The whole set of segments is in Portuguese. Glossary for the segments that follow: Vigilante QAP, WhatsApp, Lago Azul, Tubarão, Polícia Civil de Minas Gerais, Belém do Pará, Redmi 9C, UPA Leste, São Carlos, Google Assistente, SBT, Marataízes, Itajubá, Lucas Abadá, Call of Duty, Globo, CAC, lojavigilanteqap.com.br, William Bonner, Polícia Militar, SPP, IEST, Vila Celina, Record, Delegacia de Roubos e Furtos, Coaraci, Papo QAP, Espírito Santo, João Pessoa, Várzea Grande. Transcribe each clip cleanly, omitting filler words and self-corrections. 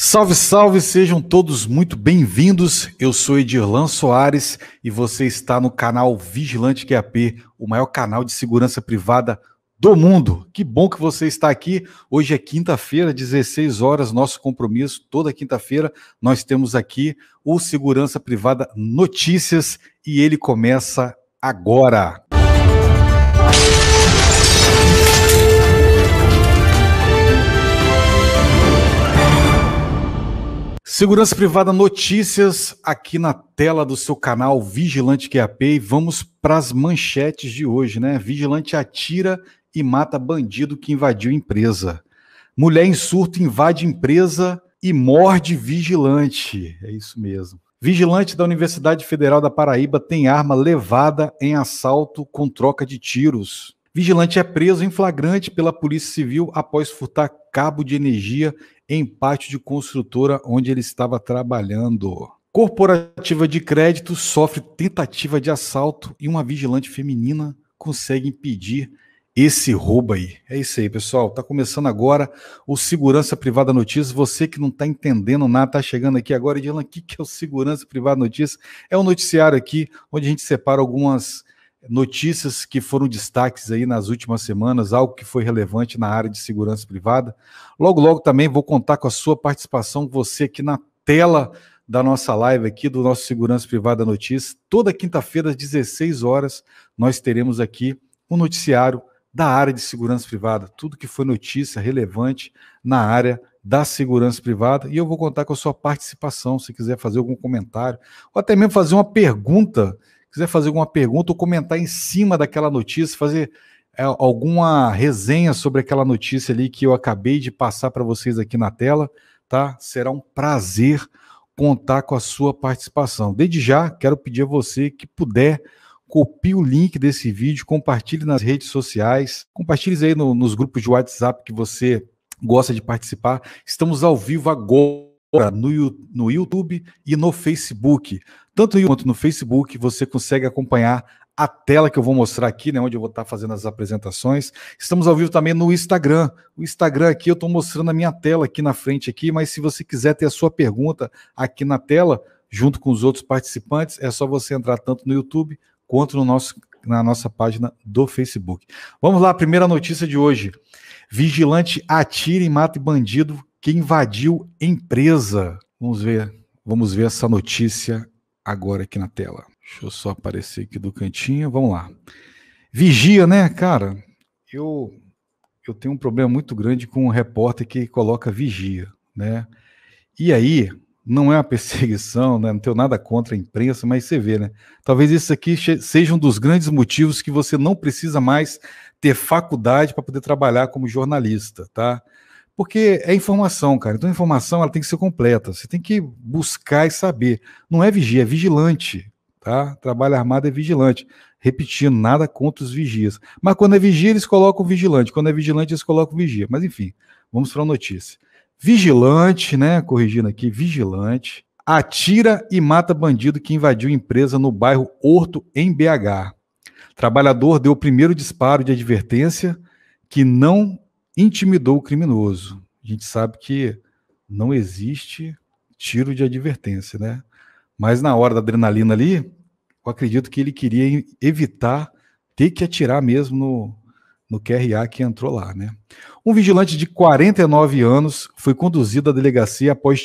Salve, salve! Sejam todos muito bem-vindos. Eu sou Edirlan Soares e você está no canal Vigilante QAP, o maior canal de segurança privada do mundo. Que bom que você está aqui. Hoje é quinta-feira, 16 horas, nosso compromisso. Toda quinta-feira nós temos aqui o Segurança Privada Notícias e ele começa agora. Segurança Privada Notícias aqui na tela do seu canal Vigilante QAP e vamos para as manchetes de hoje, né? Vigilante atira e mata bandido que invadiu empresa. Mulher em surto invade empresa e morde vigilante. É isso mesmo. Vigilante da Universidade Federal da Paraíba tem arma levada em assalto com troca de tiros. Vigilante é preso em flagrante pela Polícia Civil após furtar cabo de energia em pátio de construtora onde ele estava trabalhando. Corporativa de crédito sofre tentativa de assalto e uma vigilante feminina consegue impedir esse roubo aí. É isso aí, pessoal. Tá começando agora o Segurança Privada Notícias. Você que não tá entendendo nada, tá chegando aqui agora e dizendo o que é o Segurança Privada Notícias. É um noticiário aqui onde a gente separa algumas notícias que foram destaques aí nas últimas semanas, algo que foi relevante na área de segurança privada. Logo, logo também vou contar com a sua participação, você aqui na tela da nossa live aqui, do nosso Segurança Privada Notícias. Toda quinta-feira, às 16 horas, nós teremos aqui um noticiário da área de segurança privada, tudo que foi notícia relevante na área da segurança privada, e eu vou contar com a sua participação, se quiser fazer algum comentário, ou até mesmo fazer uma pergunta, quiser fazer alguma pergunta ou comentar em cima daquela notícia, fazer alguma resenha sobre aquela notícia ali que eu acabei de passar para vocês aqui na tela, tá? Será um prazer contar com a sua participação. Desde já, quero pedir a você que puder, copie o link desse vídeo, compartilhe nas redes sociais, compartilhe aí nos grupos de WhatsApp que você gosta de participar. Estamos ao vivo agora no YouTube e no Facebook. Tanto no YouTube quanto no Facebook você consegue acompanhar a tela que eu vou mostrar aqui, né, onde eu vou estar fazendo as apresentações. Estamos ao vivo também no Instagram. O Instagram aqui eu estou mostrando a minha tela aqui na frente aqui, mas se você quiser ter a sua pergunta aqui na tela, junto com os outros participantes, é só você entrar tanto no YouTube quanto na nossa página do Facebook. Vamos lá, a primeira notícia de hoje. Vigilante atira e mata bandido que invadiu empresa. Vamos ver essa notícia agora aqui na tela. Deixa eu só aparecer aqui do cantinho, vamos lá. Vigia, né, cara? Eu tenho um problema muito grande com um repórter que coloca vigia, né? E aí, não é uma perseguição, né? Não tenho nada contra a imprensa, mas você vê, né? Talvez isso aqui seja um dos grandes motivos que você não precisa mais ter faculdade para poder trabalhar como jornalista, tá? Porque é informação, cara. Então a informação ela tem que ser completa. Você tem que buscar e saber. Não é vigia, é vigilante, tá? Trabalho armado é vigilante. Repetindo, nada contra os vigias. Mas quando é vigia, eles colocam vigilante. Quando é vigilante, eles colocam vigia. Mas enfim, vamos para a notícia. Vigilante, né? Corrigindo aqui, vigilante atira e mata bandido que invadiu empresa no bairro Horto, em BH. Trabalhador deu o primeiro disparo de advertência que não intimidou o criminoso. A gente sabe que não existe tiro de advertência, né? Mas na hora da adrenalina ali, eu acredito que ele queria evitar ter que atirar mesmo no QRA que entrou lá, né? Um vigilante de 49 anos foi conduzido à delegacia após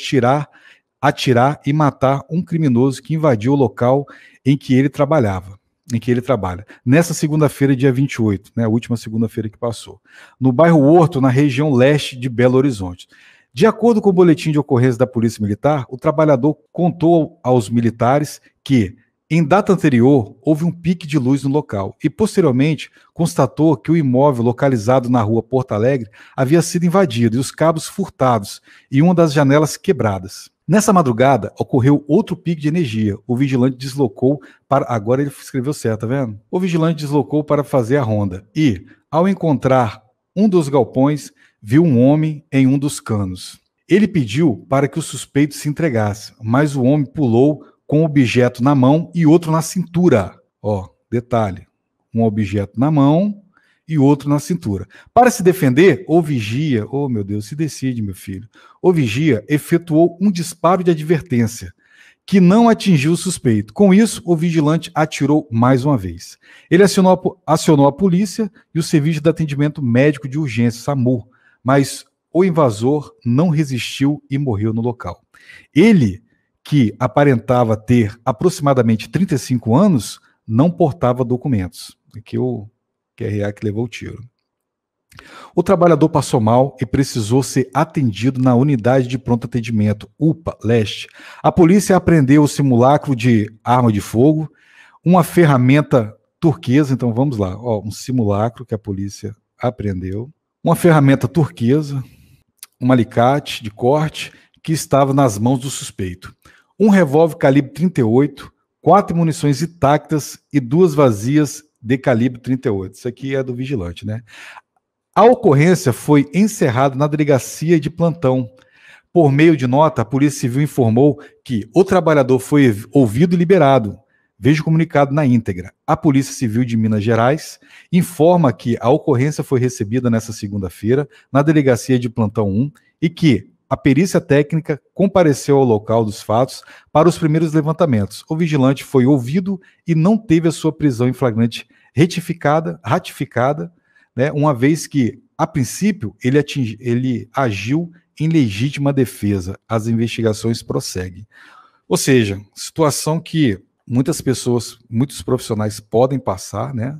atirar e matar um criminoso que invadiu o local em que ele trabalha, nessa segunda-feira, dia 28, né, a última segunda-feira que passou, no bairro Horto, na região leste de Belo Horizonte. De acordo com o boletim de ocorrência da Polícia Militar, o trabalhador contou aos militares que, em data anterior, houve um pique de luz no local e, posteriormente, constatou que o imóvel localizado na rua Porto Alegre havia sido invadido e os cabos furtados e uma das janelas quebradas. Nessa madrugada, ocorreu outro pico de energia. O vigilante deslocou para... Agora ele escreveu certo, tá vendo? O vigilante deslocou para fazer a ronda e, ao encontrar um dos galpões, viu um homem em um dos canos. Ele pediu para que o suspeito se entregasse, mas o homem pulou com um objeto na mão e outro na cintura. Ó, detalhe. Um objeto na mão e outro na cintura. Para se defender, o vigia, oh meu Deus, se decide, meu filho, o vigia efetuou um disparo de advertência, que não atingiu o suspeito. Com isso, o vigilante atirou mais uma vez. Ele acionou a polícia e o serviço de atendimento médico de urgência, SAMU, mas o invasor não resistiu e morreu no local. Ele, que aparentava ter aproximadamente 35 anos, não portava documentos. Aqui o QRA que levou o tiro. O trabalhador passou mal e precisou ser atendido na unidade de pronto atendimento, UPA Leste. A polícia apreendeu o simulacro de arma de fogo, uma ferramenta turquesa, então vamos lá, ó, um simulacro que a polícia apreendeu, uma ferramenta turquesa, um alicate de corte que estava nas mãos do suspeito, um revólver calibre 38, 4 munições intactas e 2 vazias de calibre 38. Isso aqui é do vigilante, né? A ocorrência foi encerrada na delegacia de plantão. Por meio de nota, a Polícia Civil informou que o trabalhador foi ouvido e liberado. Veja o comunicado na íntegra. A Polícia Civil de Minas Gerais informa que a ocorrência foi recebida nesta segunda-feira na delegacia de plantão 1 e que a perícia técnica compareceu ao local dos fatos para os primeiros levantamentos. O vigilante foi ouvido e não teve a sua prisão em flagrante ratificada, né, uma vez que, a princípio, ele agiu em legítima defesa. As investigações prosseguem. Ou seja, situação que muitas pessoas, muitos profissionais podem passar, né,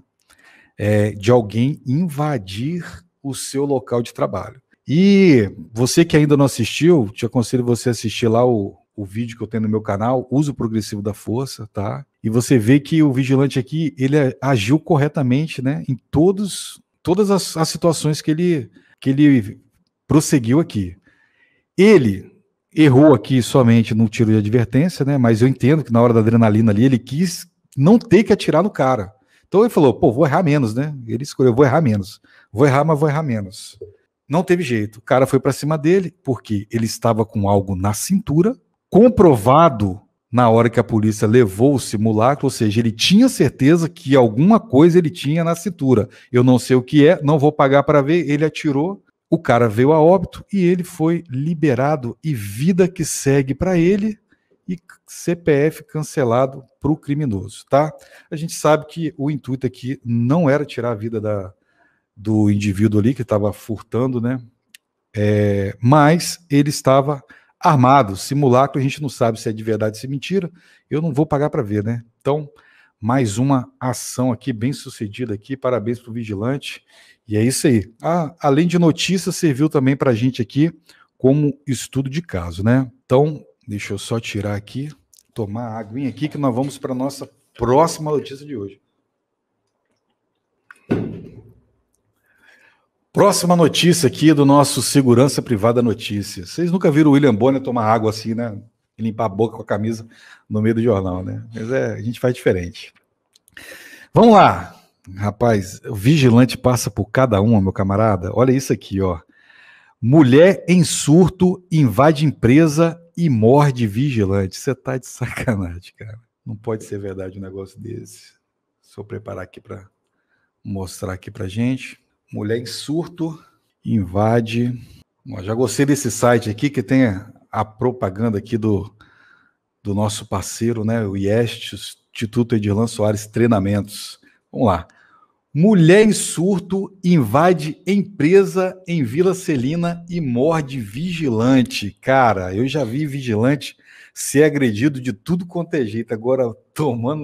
de alguém invadir o seu local de trabalho. E você que ainda não assistiu, te aconselho você a assistir lá o vídeo que eu tenho no meu canal, Uso Progressivo da Força, tá? E você vê que o vigilante aqui, ele agiu corretamente, né, em todas as situações que ele prosseguiu aqui. Ele errou aqui somente no tiro de advertência, né? Mas eu entendo que na hora da adrenalina ali, ele quis não ter que atirar no cara. Então ele falou, pô, vou errar menos, né? Ele escolheu, vou errar menos. Vou errar, mas vou errar menos. Não teve jeito. O cara foi para cima dele, porque ele estava com algo na cintura, comprovado na hora que a polícia levou o simulacro, ou seja, ele tinha certeza que alguma coisa ele tinha na cintura. Eu não sei o que é, não vou pagar para ver. Ele atirou, o cara veio a óbito e ele foi liberado e vida que segue para ele e CPF cancelado para o criminoso, tá? A gente sabe que o intuito aqui não era tirar a vida do indivíduo ali que estava furtando, né? Mas ele estava armado, simulacro, a gente não sabe se é de verdade, se é mentira, eu não vou pagar para ver, né? Então, mais uma ação aqui, bem sucedida aqui, parabéns para o vigilante, e é isso aí. Além de notícia, serviu também para a gente aqui como estudo de caso, né? Então, deixa eu só tirar aqui, tomar a aguinha aqui, que nós vamos para a nossa próxima notícia de hoje. Próxima notícia aqui do nosso Segurança Privada Notícias. Vocês nunca viram o William Bonner tomar água assim, né? E limpar a boca com a camisa no meio do jornal, né? Mas a gente faz diferente. Vamos lá. Rapaz, o vigilante passa por cada uma, meu camarada. Olha isso aqui, ó. Mulher em surto invade empresa e morde vigilante. Você tá de sacanagem, cara. Não pode ser verdade um negócio desse. Deixa eu preparar aqui para mostrar aqui pra gente. Mulher em surto invade. Bom, já gostei desse site aqui que tem a propaganda aqui do nosso parceiro, né? O IEST, o Instituto Edilan Soares Treinamentos. Vamos lá. Mulher em surto invade empresa em Vila Celina e morde vigilante. Cara, eu já vi vigilante ser agredido de tudo quanto é jeito. Agora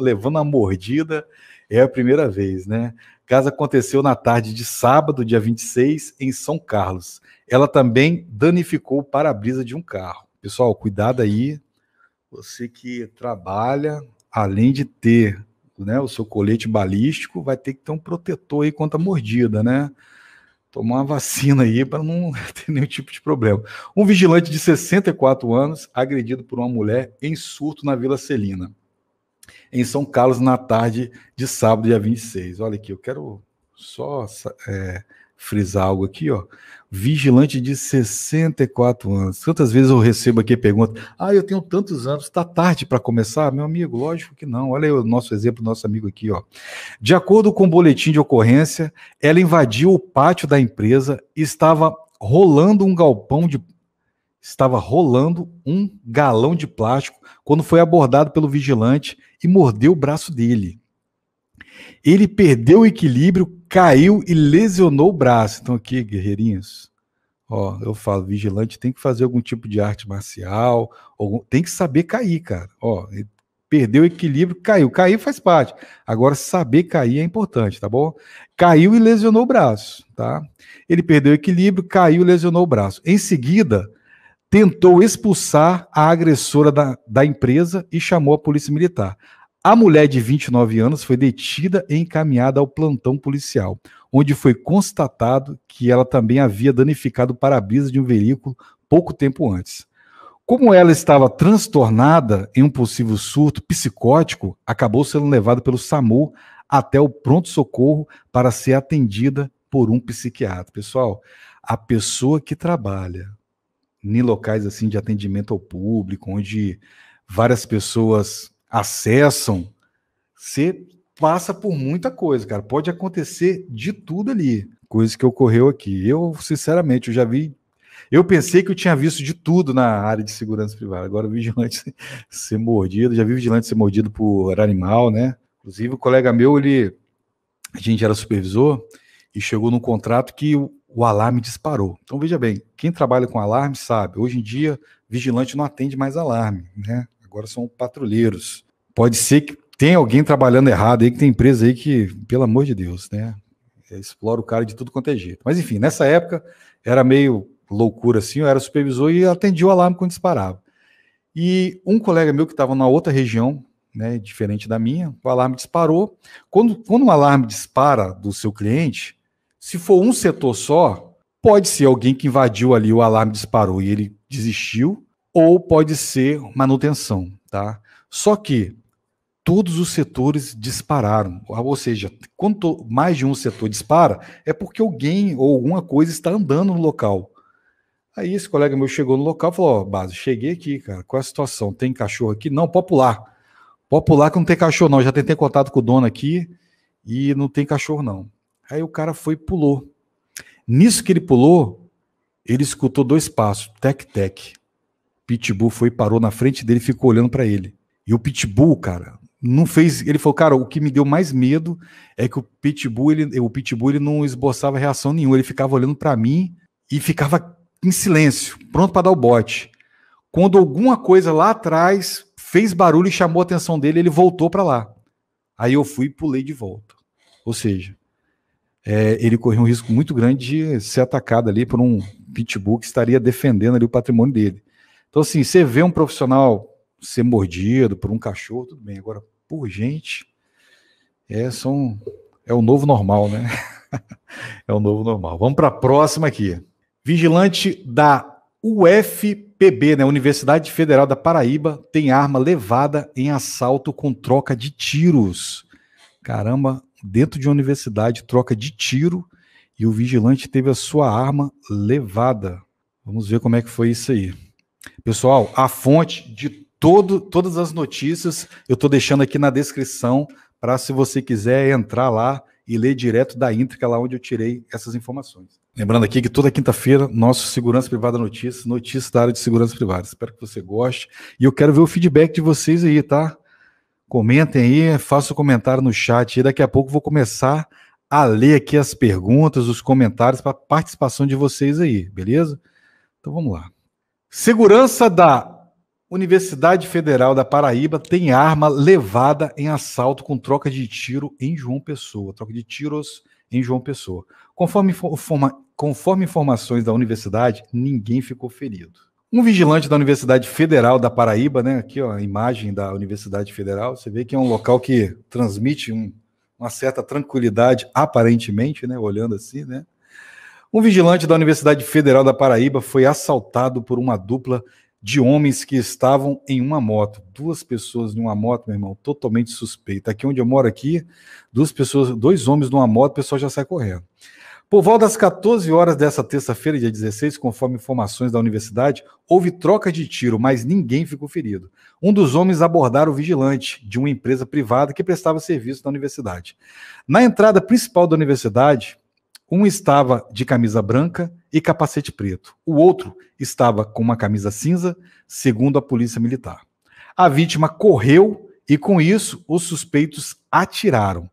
levando a mordida é a primeira vez, né? Caso aconteceu na tarde de sábado, dia 26, em São Carlos. Ela também danificou o para-brisa de um carro. Pessoal, cuidado aí. Você que trabalha, além de ter, né, o seu colete balístico, vai ter que ter um protetor aí contra a mordida, né? Tomar uma vacina aí para não ter nenhum tipo de problema. Um vigilante de 64 anos, agredido por uma mulher em surto na Vila Celina, em São Carlos, na tarde de sábado, dia 26. Olha aqui, eu quero só frisar algo aqui, ó. Vigilante de 64 anos. Quantas vezes eu recebo aqui a pergunta, eu tenho tantos anos, está tarde para começar? Meu amigo, lógico que não. Olha aí o nosso exemplo, nosso amigo aqui, ó. De acordo com o boletim de ocorrência, ela invadiu o pátio da empresa e estava rolando um galão de plástico quando foi abordado pelo vigilante e mordeu o braço dele. Ele perdeu o equilíbrio, caiu e lesionou o braço. Então aqui, guerreirinhos, ó, eu falo, vigilante tem que fazer algum tipo de arte marcial, tem que saber cair, cara. Ó, ele perdeu o equilíbrio, caiu. Cair faz parte. Agora, saber cair é importante, tá bom? Caiu e lesionou o braço, tá? Ele perdeu o equilíbrio, caiu e lesionou o braço. Em seguida, tentou expulsar a agressora da empresa e chamou a Polícia Militar. A mulher de 29 anos foi detida e encaminhada ao plantão policial, onde foi constatado que ela também havia danificado o para-brisa de um veículo pouco tempo antes. Como ela estava transtornada em um possível surto psicótico, acabou sendo levada pelo SAMU até o pronto-socorro para ser atendida por um psiquiatra. Pessoal, a pessoa que trabalha em locais assim de atendimento ao público, onde várias pessoas acessam, você passa por muita coisa, cara. Pode acontecer de tudo ali. Coisa que ocorreu aqui. Eu, sinceramente, eu já vi... Eu pensei que eu tinha visto de tudo na área de segurança privada. Agora, o vigilante ser mordido. Já vi vigilante ser mordido por animal, né? Inclusive, o colega meu, a gente era supervisor e chegou num contrato que o alarme disparou. Então, veja bem, quem trabalha com alarme sabe. Hoje em dia, vigilante não atende mais alarme, né? Agora são patrulheiros. Pode ser que tenha alguém trabalhando errado aí, que tem empresa aí que, pelo amor de Deus, né? Explora o cara de tudo quanto é jeito. Mas enfim, nessa época era meio loucura assim, eu era supervisor e atendia o alarme quando disparava. E um colega meu que estava na outra região, né, diferente da minha, o alarme disparou. Quando um alarme dispara do seu cliente, se for um setor só, pode ser alguém que invadiu ali, o alarme disparou e ele desistiu, ou pode ser manutenção, tá? Só que todos os setores dispararam, ou seja, quanto mais de um setor dispara, é porque alguém ou alguma coisa está andando no local. Aí esse colega meu chegou no local e falou, ó, Base, cheguei aqui, cara, qual é a situação? Tem cachorro aqui? Não, popular que não tem cachorro não, já tentei contato com o dono aqui e não tem cachorro não. Aí o cara foi e pulou. Nisso que ele pulou, ele escutou dois passos, tec-tec. Pitbull foi, parou na frente dele, ficou olhando para ele. E o Pitbull, cara, não fez... Ele falou, cara, o que me deu mais medo é que o Pitbull ele não esboçava reação nenhuma. Ele ficava olhando para mim e ficava em silêncio, pronto para dar o bote. Quando alguma coisa lá atrás fez barulho e chamou a atenção dele, ele voltou para lá. Aí eu fui e pulei de volta. Ou seja, ele correu um risco muito grande de ser atacado ali por um Pitbull que estaria defendendo ali o patrimônio dele. Então, assim, você vê um profissional ser mordido por um cachorro, tudo bem. Agora, por gente, é o novo normal, né? É o novo normal. Vamos para a próxima aqui. Vigilante da UFPB, né? Universidade Federal da Paraíba, tem arma levada em assalto com troca de tiros. Caramba, dentro de uma universidade, troca de tiro, e o vigilante teve a sua arma levada. Vamos ver como é que foi isso aí. Pessoal, a fonte de todas as notícias eu estou deixando aqui na descrição para se você quiser entrar lá e ler direto da íntrica lá onde eu tirei essas informações. Lembrando aqui que toda quinta-feira, nosso Segurança Privada notícias da área de segurança privada. Espero que você goste e eu quero ver o feedback de vocês aí, tá? Comentem aí, façam comentário no chat e daqui a pouco vou começar a ler aqui as perguntas, os comentários para a participação de vocês aí, beleza? Então vamos lá. Segurança da Universidade Federal da Paraíba tem arma levada em assalto com troca de tiro em João Pessoa. Troca de tiros em João Pessoa. Conforme informações da universidade, ninguém ficou ferido. Um vigilante da Universidade Federal da Paraíba, né? Aqui, ó, a imagem da Universidade Federal, você vê que é um local que transmite uma certa tranquilidade, aparentemente, né? Olhando assim, né? Um vigilante da Universidade Federal da Paraíba foi assaltado por uma dupla de homens que estavam em uma moto. Duas pessoas em uma moto, meu irmão, totalmente suspeita. Aqui onde eu moro, dois homens numa moto, o pessoal já sai correndo. Por volta das 14 horas dessa terça-feira, dia 16, conforme informações da universidade, houve troca de tiro, mas ninguém ficou ferido. Um dos homens abordaram o vigilante de uma empresa privada que prestava serviço na universidade. Na entrada principal da universidade, um estava de camisa branca e capacete preto. O outro estava com uma camisa cinza, segundo a Polícia Militar. A vítima correu e, com isso, os suspeitos atiraram.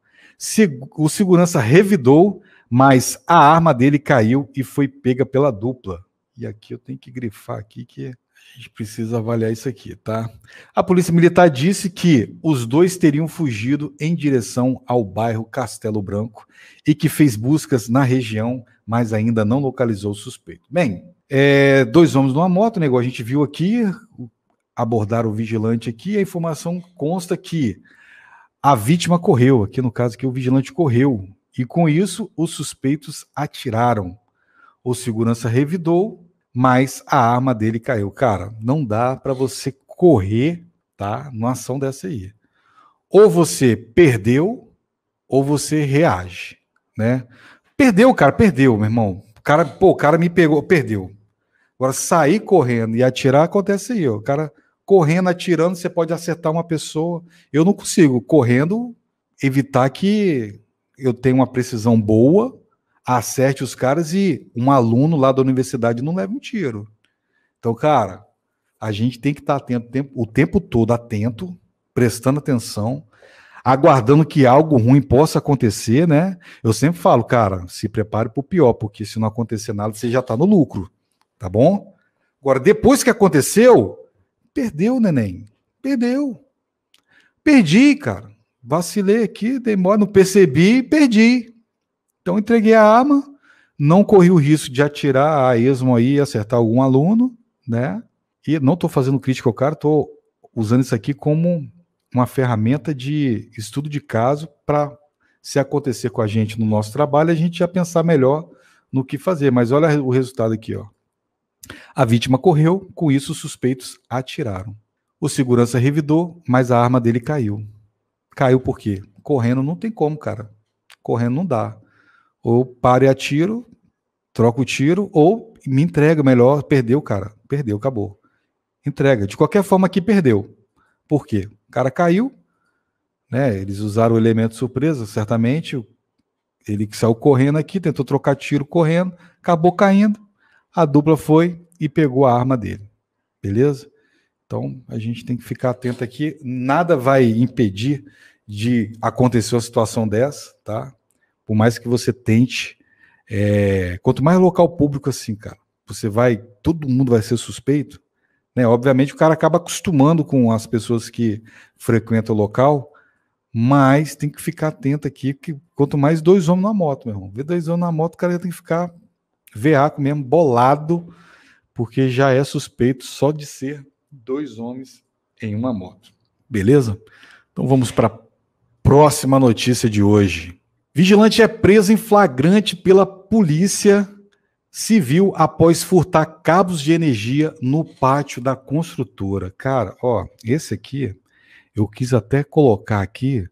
O segurança revidou, mas a arma dele caiu e foi pega pela dupla. E aqui eu tenho que grifar aqui que a gente precisa avaliar isso aqui, tá? A Polícia Militar disse que os dois teriam fugido em direção ao bairro Castelo Branco e que fez buscas na região, mas ainda não localizou o suspeito. Bem, dois homens numa moto, né, igual a gente viu aqui, abordaram o vigilante aqui, a informação consta que a vítima correu, aqui no caso que o vigilante correu, e com isso, os suspeitos atiraram. O segurança revidou, mas a arma dele caiu. Cara, não dá para você correr, tá? Numa ação dessa aí. Ou você perdeu, ou você reage, né? Perdeu, cara, perdeu, meu irmão. O cara me pegou, perdeu. Agora, sair correndo e atirar acontece aí, ó. O cara correndo, atirando, você pode acertar uma pessoa. Eu não consigo, correndo, evitar que... eu tenho uma precisão boa, acerte os caras e um aluno lá da universidade não leva um tiro. Então, cara, a gente tem que estar atento o tempo todo, atento, prestando atenção, aguardando que algo ruim possa acontecer, né? Eu sempre falo, cara, se prepare para o pior, porque se não acontecer nada, você já está no lucro, tá bom? Agora, depois que aconteceu, perdeu, neném, perdeu. Perdi, cara. Vacilei aqui, demora, não percebi e perdi. Então entreguei a arma, não corri o risco de atirar a esmo aí e acertar algum aluno, né? E não estou fazendo crítica ao cara, estou usando isso aqui como uma ferramenta de estudo de caso para, se acontecer com a gente no nosso trabalho, a gente já pensar melhor no que fazer. Mas olha o resultado aqui, ó. A vítima correu, com isso os suspeitos atiraram. O segurança revidou, mas a arma dele caiu. Caiu por quê? Correndo não tem como, cara. Correndo não dá. Ou paro e atiro, troco o tiro, ou me entrega melhor. Perdeu, cara. Perdeu, acabou. Entrega. De qualquer forma aqui perdeu. Por quê? O cara caiu, né? Eles usaram o elemento surpresa, certamente. Ele que saiu correndo aqui, tentou trocar tiro correndo, acabou caindo. A dupla foi e pegou a arma dele. Beleza? Então, a gente tem que ficar atento aqui. Nada vai impedir de acontecer uma situação dessa, tá? Por mais que você tente. Quanto mais local público assim, cara, você vai... todo mundo vai ser suspeito, né? Obviamente, o cara acaba acostumando com as pessoas que frequentam o local, mas tem que ficar atento aqui, que quanto mais dois homens na moto, meu irmão. Ver dois homens na moto, o cara tem que ficar veaco mesmo, bolado, porque já é suspeito só de ser dois homens em uma moto. Beleza? Então vamos para a próxima notícia de hoje. Vigilante é preso em flagrante pela Polícia Civil após furtar cabos de energia no pátio da construtora. Cara, ó, esse aqui eu quis até colocar aqui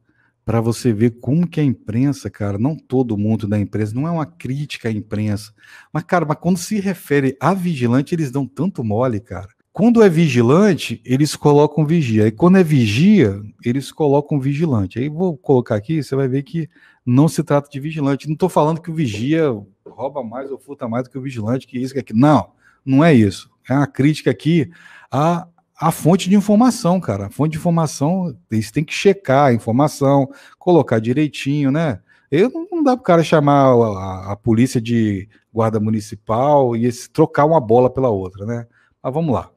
para você ver como que a imprensa, cara, não todo mundo da imprensa, não é uma crítica à imprensa, mas, cara, mas quando se refere a vigilante, eles dão tanto mole, cara. Quando é vigilante, eles colocam vigia. E quando é vigia, eles colocam vigilante. Aí vou colocar aqui, você vai ver que não se trata de vigilante. Não estou falando que o vigia rouba mais ou furta mais do que o vigilante, que isso, que aquilo. Não, não é isso. É uma crítica aqui à fonte de informação, cara. A fonte de informação, eles têm que checar a informação, colocar direitinho, né? Não dá para o cara chamar a polícia de guarda municipal e trocar uma bola pela outra, né? Mas vamos lá.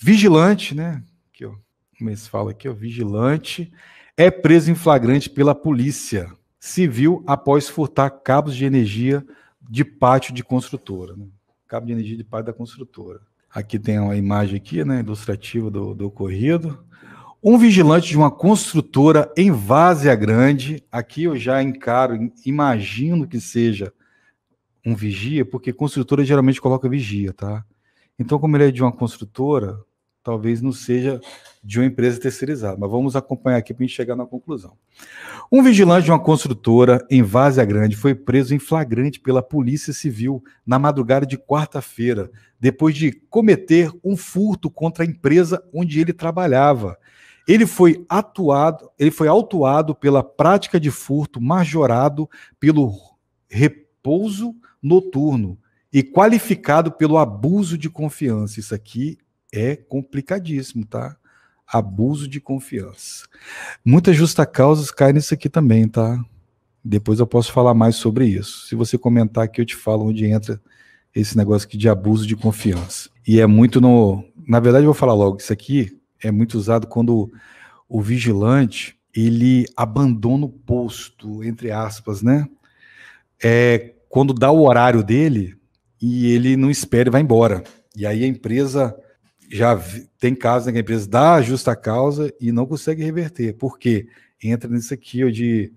Vigilante, né? Aqui, ó, como eles falam aqui, ó, vigilante é preso em flagrante pela Polícia Civil após furtar cabos de energia de pátio de construtora, né? Cabo de energia de pátio da construtora. Aqui tem uma imagem aqui, né, ilustrativa do ocorrido. Um vigilante de uma construtora em Várzea Grande, aqui eu já encaro, imagino que seja um vigia, porque construtora geralmente coloca vigia, tá? Então, como ele é de uma construtora, talvez não seja de uma empresa terceirizada. Mas vamos acompanhar aqui para a gente chegar na conclusão. Um vigilante de uma construtora em Várzea Grande foi preso em flagrante pela Polícia Civil na madrugada de quarta-feira, depois de cometer um furto contra a empresa onde ele trabalhava. Ele foi autuado pela prática de furto majorado pelo repouso noturno e qualificado pelo abuso de confiança. Isso aqui é complicadíssimo, tá? Abuso de confiança. Muitas justa causas caem nisso aqui também, tá? Depois eu posso falar mais sobre isso. Se você comentar aqui, eu te falo onde entra esse negócio aqui de abuso de confiança. E é muito no... Na verdade, eu vou falar logo, isso aqui é muito usado quando o vigilante, ele abandona o posto, entre aspas, né? É quando dá o horário dele e ele não espera e vai embora. E aí a empresa, já tem casos, né, que a empresa dá a justa causa e não consegue reverter. Por quê? Entra nisso aqui, ó, de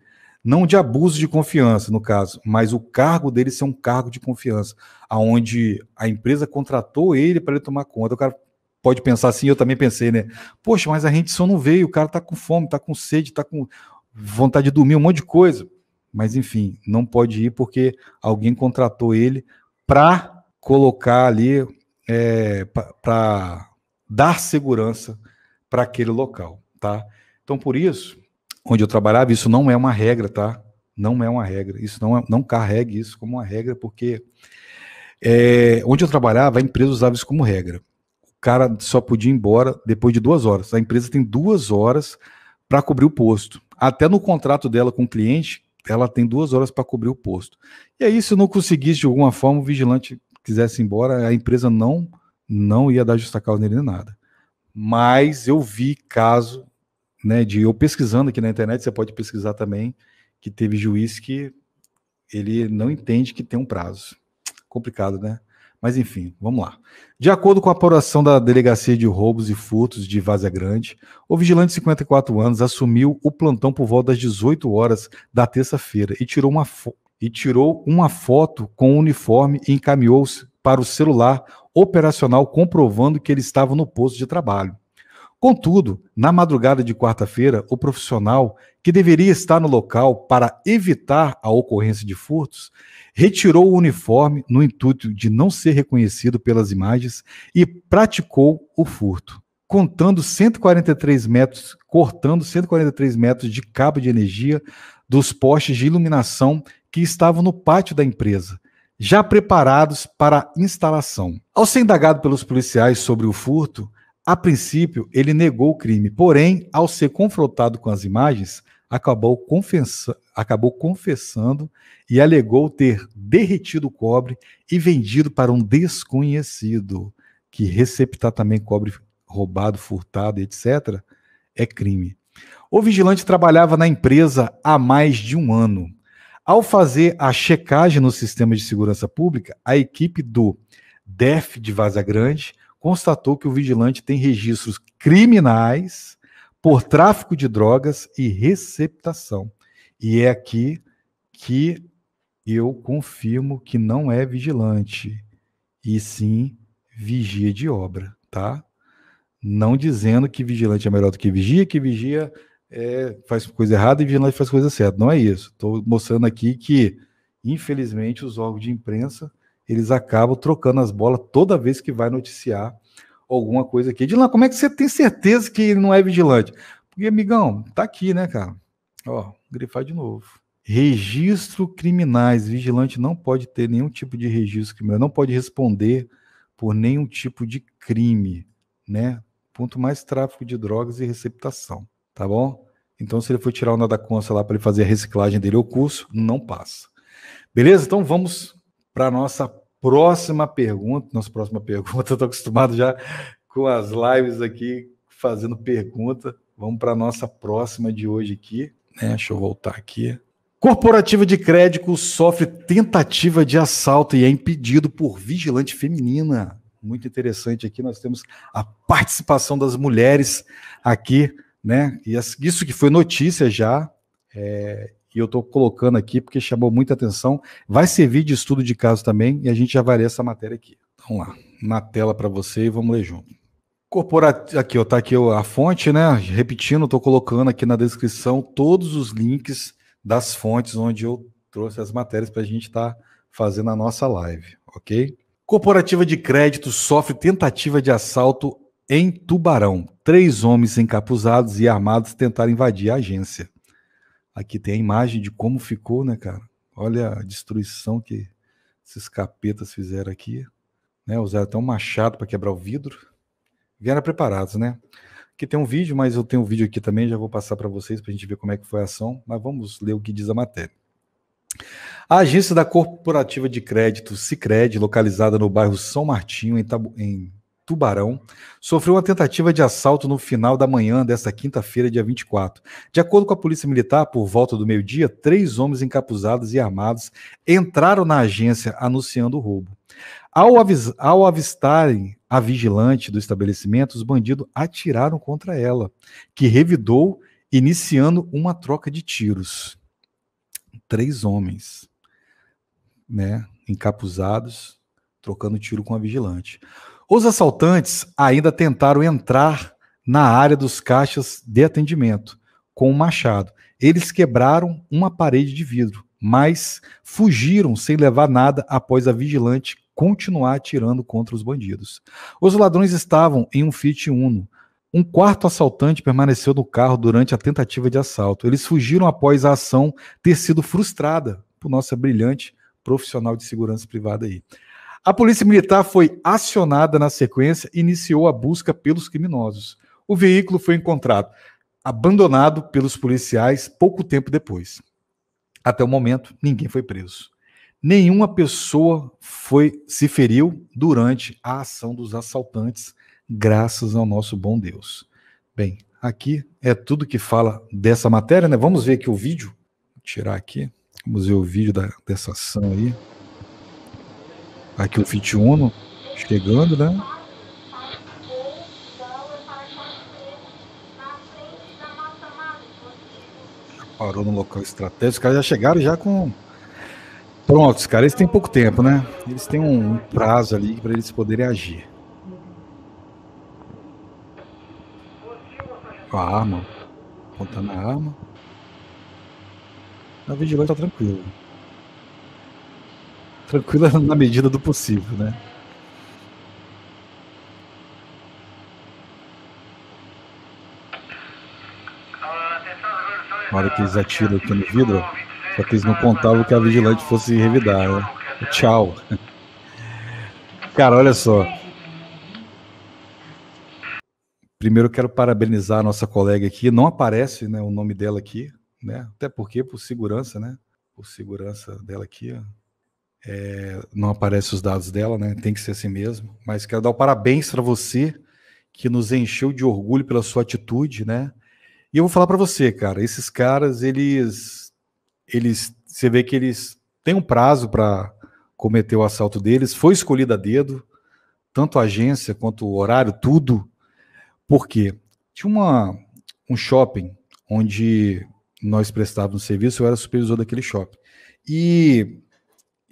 não de abuso de confiança, no caso, mas o cargo dele ser um cargo de confiança, aonde a empresa contratou ele para ele tomar conta. O cara pode pensar assim, eu também pensei, né? Poxa, mas a gente só não veio, o cara tá com fome, tá com sede, tá com vontade de dormir, um monte de coisa. Mas, enfim, não pode ir porque alguém contratou ele para colocar ali, para dar segurança para aquele local, tá? Então, por isso, onde eu trabalhava, isso não é uma regra, tá? Não é uma regra. Isso não carregue isso como uma regra, porque onde eu trabalhava, a empresa usava isso como regra. O cara só podia ir embora depois de 2 horas. A empresa tem 2 horas para cobrir o posto. Até no contrato dela com o cliente, ela tem 2 horas para cobrir o posto. E aí, se não conseguisse de alguma forma, o vigilante quisesse ir embora, a empresa não ia dar justa causa nele nem nada. Mas eu vi caso, né, de eu pesquisando aqui na internet, você pode pesquisar também, que teve juiz que ele não entende que tem um prazo. Complicado, né? Mas, enfim, vamos lá. De acordo com a apuração da Delegacia de Roubos e Furtos de Várzea Grande, o vigilante de 54 anos assumiu o plantão por volta das 18 horas da terça-feira e tirou uma foto com o uniforme e encaminhou-se para o celular operacional, comprovando que ele estava no posto de trabalho. Contudo, na madrugada de quarta-feira, o profissional, que deveria estar no local para evitar a ocorrência de furtos, retirou o uniforme no intuito de não ser reconhecido pelas imagens e praticou o furto, cortando 143 metros de cabo de energia dos postes de iluminação que estavam no pátio da empresa, já preparados para a instalação. Ao ser indagado pelos policiais sobre o furto, a princípio, ele negou o crime, porém, ao ser confrontado com as imagens, acabou confessando e alegou ter derretido cobre e vendido para um desconhecido, que receptar também cobre roubado, furtado, etc., é crime. O vigilante trabalhava na empresa há mais de 1 ano. Ao fazer a checagem no sistema de segurança pública, a equipe do DEF de Várzea Grande constatou que o vigilante tem registros criminais por tráfico de drogas e receptação. E é aqui que eu confirmo que não é vigilante, e sim vigia de obra, tá? Não dizendo que vigilante é melhor do que vigia faz coisa errada e vigilante faz coisa certa. Não é isso. Estou mostrando aqui que, infelizmente, os órgãos de imprensa eles acabam trocando as bolas toda vez que vai noticiar alguma coisa aqui. Edilan, como é que você tem certeza que ele não é vigilante? Porque, amigão, tá aqui, né, cara? Ó, grifar de novo. Registro criminais. Vigilante não pode ter nenhum tipo de registro criminal, não pode responder por nenhum tipo de crime, né? Ponto mais tráfico de drogas e receptação, tá bom? Então, se ele for tirar o nada consta lá para ele fazer a reciclagem dele ou curso, não passa. Beleza? Então, vamos para a nossa próxima pergunta. Eu estou acostumado já com as lives aqui, fazendo pergunta. Vamos para a nossa próxima de hoje aqui, né? Deixa eu voltar aqui. Corporativa de crédito sofre tentativa de assalto e é impedido por vigilante feminina. Muito interessante aqui, nós temos a participação das mulheres aqui, né? E isso que foi notícia já, e eu estou colocando aqui porque chamou muita atenção, vai servir de estudo de caso também, e a gente já avalia essa matéria aqui. Vamos lá, na tela para você e vamos ler junto. Aqui, ó, tá aqui a fonte, né? Repetindo, tô colocando aqui na descrição todos os links das fontes onde eu trouxe as matérias para a gente estar fazendo a nossa live, ok? Corporativa de crédito sofre tentativa de assalto em Tubarão. 3 homens encapuzados e armados tentaram invadir a agência. Aqui tem a imagem de como ficou, né, cara? Olha a destruição que esses capetas fizeram aqui, né? Usaram até um machado para quebrar o vidro. Vieram preparados, né? Aqui tem um vídeo, mas eu tenho um vídeo aqui também, já vou passar para vocês para a gente ver como é que foi a ação, mas vamos ler o que diz a matéria. A agência da Corporativa de Crédito Sicredi, localizada no bairro São Martinho, em Tubarão, sofreu uma tentativa de assalto no final da manhã desta quinta-feira, dia 24. De acordo com a Polícia Militar, por volta do meio-dia, 3 homens encapuzados e armados entraram na agência anunciando o roubo. Ao avistarem a vigilante do estabelecimento, os bandidos atiraram contra ela, que revidou, iniciando uma troca de tiros. 3 homens, né, encapuzados, trocando tiro com a vigilante. Os assaltantes ainda tentaram entrar na área dos caixas de atendimento com um machado. Eles quebraram uma parede de vidro, mas fugiram sem levar nada após a vigilante continuar atirando contra os bandidos. Os ladrões estavam em um Fiat Uno. Um quarto assaltante permaneceu no carro durante a tentativa de assalto. Eles fugiram após a ação ter sido frustrada por nossa brilhante profissional de segurança privada aí. A Polícia Militar foi acionada na sequência e iniciou a busca pelos criminosos. O veículo foi encontrado abandonado pelos policiais pouco tempo depois. Até o momento, ninguém foi preso. Nenhuma pessoa se feriu durante a ação dos assaltantes, graças ao nosso bom Deus. Bem, aqui é tudo que fala dessa matéria, né? Vamos ver aqui o vídeo. Vou tirar aqui. Vamos ver o vídeo dessa ação aí. Aqui o Fiat Uno chegando, né? Já parou no local estratégico. Os caras já chegaram já com... Pronto, os caras têm pouco tempo, né? Eles têm um prazo ali para eles poderem agir. Com a arma, apontando a arma. A vigilância está tranquila. Tranquila na medida do possível, né? Na hora que eles atiram aqui no vidro, só que eles não contavam que a vigilante fosse revidar, né? Tchau. Cara, olha só. Primeiro eu quero parabenizar a nossa colega aqui. Não aparece, né, o nome dela aqui, né? Até porque por segurança, né? Por segurança dela aqui, ó. Não aparece os dados dela, né? Tem que ser assim mesmo. Mas quero dar o parabéns para você, que nos encheu de orgulho pela sua atitude, né? E eu vou falar para você, cara, esses caras, eles você vê que eles têm um prazo para cometer o assalto deles, foi escolhido a dedo, tanto a agência quanto o horário, tudo. Por quê? Tinha um shopping onde nós prestávamos serviço, eu era supervisor daquele shopping. E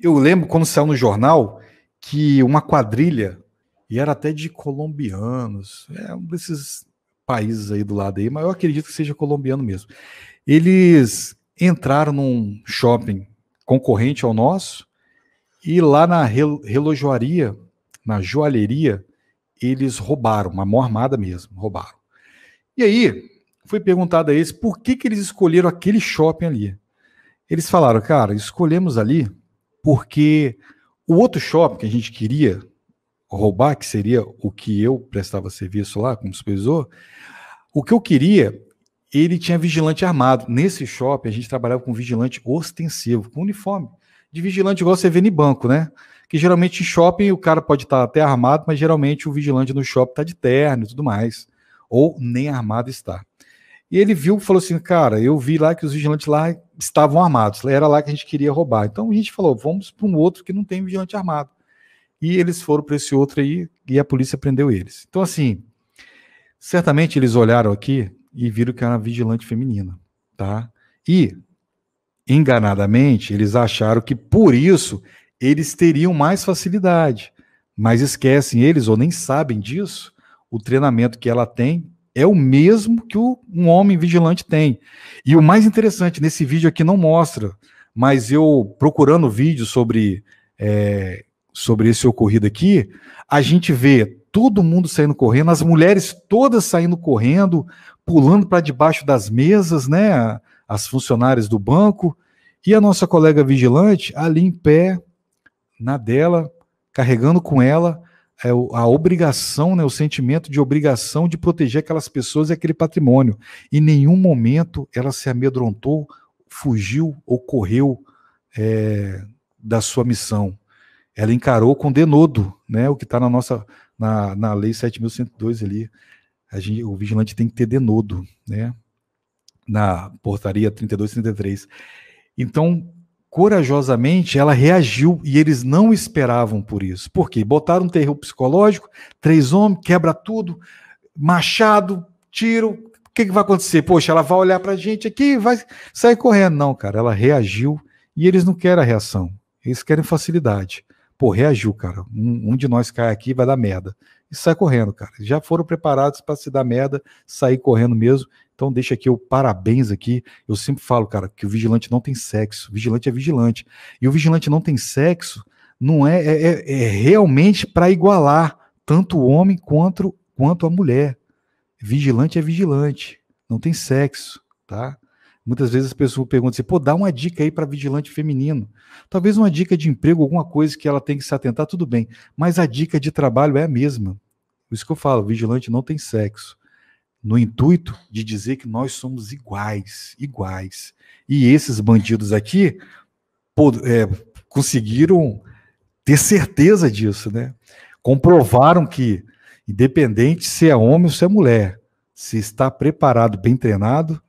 eu lembro quando saiu no jornal que uma quadrilha, e era até de colombianos, um desses países aí do lado aí, mas eu acredito que seja colombiano mesmo. Eles entraram num shopping concorrente ao nosso e lá na relojoaria, na joalheria, eles roubaram, uma mão armada mesmo, roubaram. E aí, foi perguntado a eles por que eles escolheram aquele shopping ali. Eles falaram, cara, escolhemos ali porque o outro shopping que a gente queria roubar, que seria o que eu prestava serviço lá como supervisor, o que eu queria, ele tinha vigilante armado. Nesse shopping a gente trabalhava com vigilante ostensivo, com uniforme de vigilante, igual você vê em banco, né? Que geralmente em shopping o cara pode estar até armado, mas geralmente o vigilante no shopping está de terno e tudo mais, ou nem armado está. E ele viu e falou assim, cara, eu vi lá que os vigilantes lá estavam armados, era lá que a gente queria roubar. Então a gente falou, vamos para um outro que não tem vigilante armado. E eles foram para esse outro aí e a polícia prendeu eles. Então assim, certamente eles olharam aqui e viram que era uma vigilante feminina, tá? E, enganadamente, eles acharam que por isso eles teriam mais facilidade, mas esquecem eles, ou nem sabem disso, o treinamento que ela tem é o mesmo que um homem vigilante tem. E o mais interessante, nesse vídeo aqui não mostra, mas eu procurando vídeo sobre esse ocorrido aqui, a gente vê todo mundo saindo correndo, as mulheres todas saindo correndo, pulando para debaixo das mesas, né, as funcionárias do banco, e a nossa colega vigilante ali em pé, na dela, carregando com ela a obrigação, né, o sentimento de obrigação de proteger aquelas pessoas e aquele patrimônio. Em nenhum momento ela se amedrontou, fugiu ou correu da sua missão. Ela encarou com denodo, né, o que está na Lei 7.102 ali. O vigilante tem que ter denodo, né, na Portaria 3233. Então, corajosamente, ela reagiu e eles não esperavam por isso. Por quê? Botaram um terror psicológico, 3 homens, quebra tudo, machado, tiro. O que vai acontecer? Poxa, ela vai olhar para a gente aqui e vai sair correndo. Não, cara, ela reagiu e eles não querem a reação. Eles querem facilidade. Pô, reagiu, cara. Um de nós cai aqui e vai dar merda. E sai correndo, cara. Já foram preparados para se dar merda, sair correndo mesmo. Então deixa aqui o parabéns aqui. Eu sempre falo, cara, que o vigilante não tem sexo. O vigilante é vigilante. E o vigilante não tem sexo não é realmente para igualar tanto o homem quanto a mulher. Vigilante é vigilante. Não tem sexo, tá? Muitas vezes as pessoas perguntam assim, pô, dá uma dica aí para vigilante feminino. Talvez uma dica de emprego, alguma coisa que ela tem que se atentar, tudo bem. Mas a dica de trabalho é a mesma. Por isso que eu falo, vigilante não tem sexo. No intuito de dizer que nós somos iguais. E esses bandidos aqui conseguiram ter certeza disso, né? Comprovaram que, independente se é homem ou se é mulher, se está preparado, bem treinado,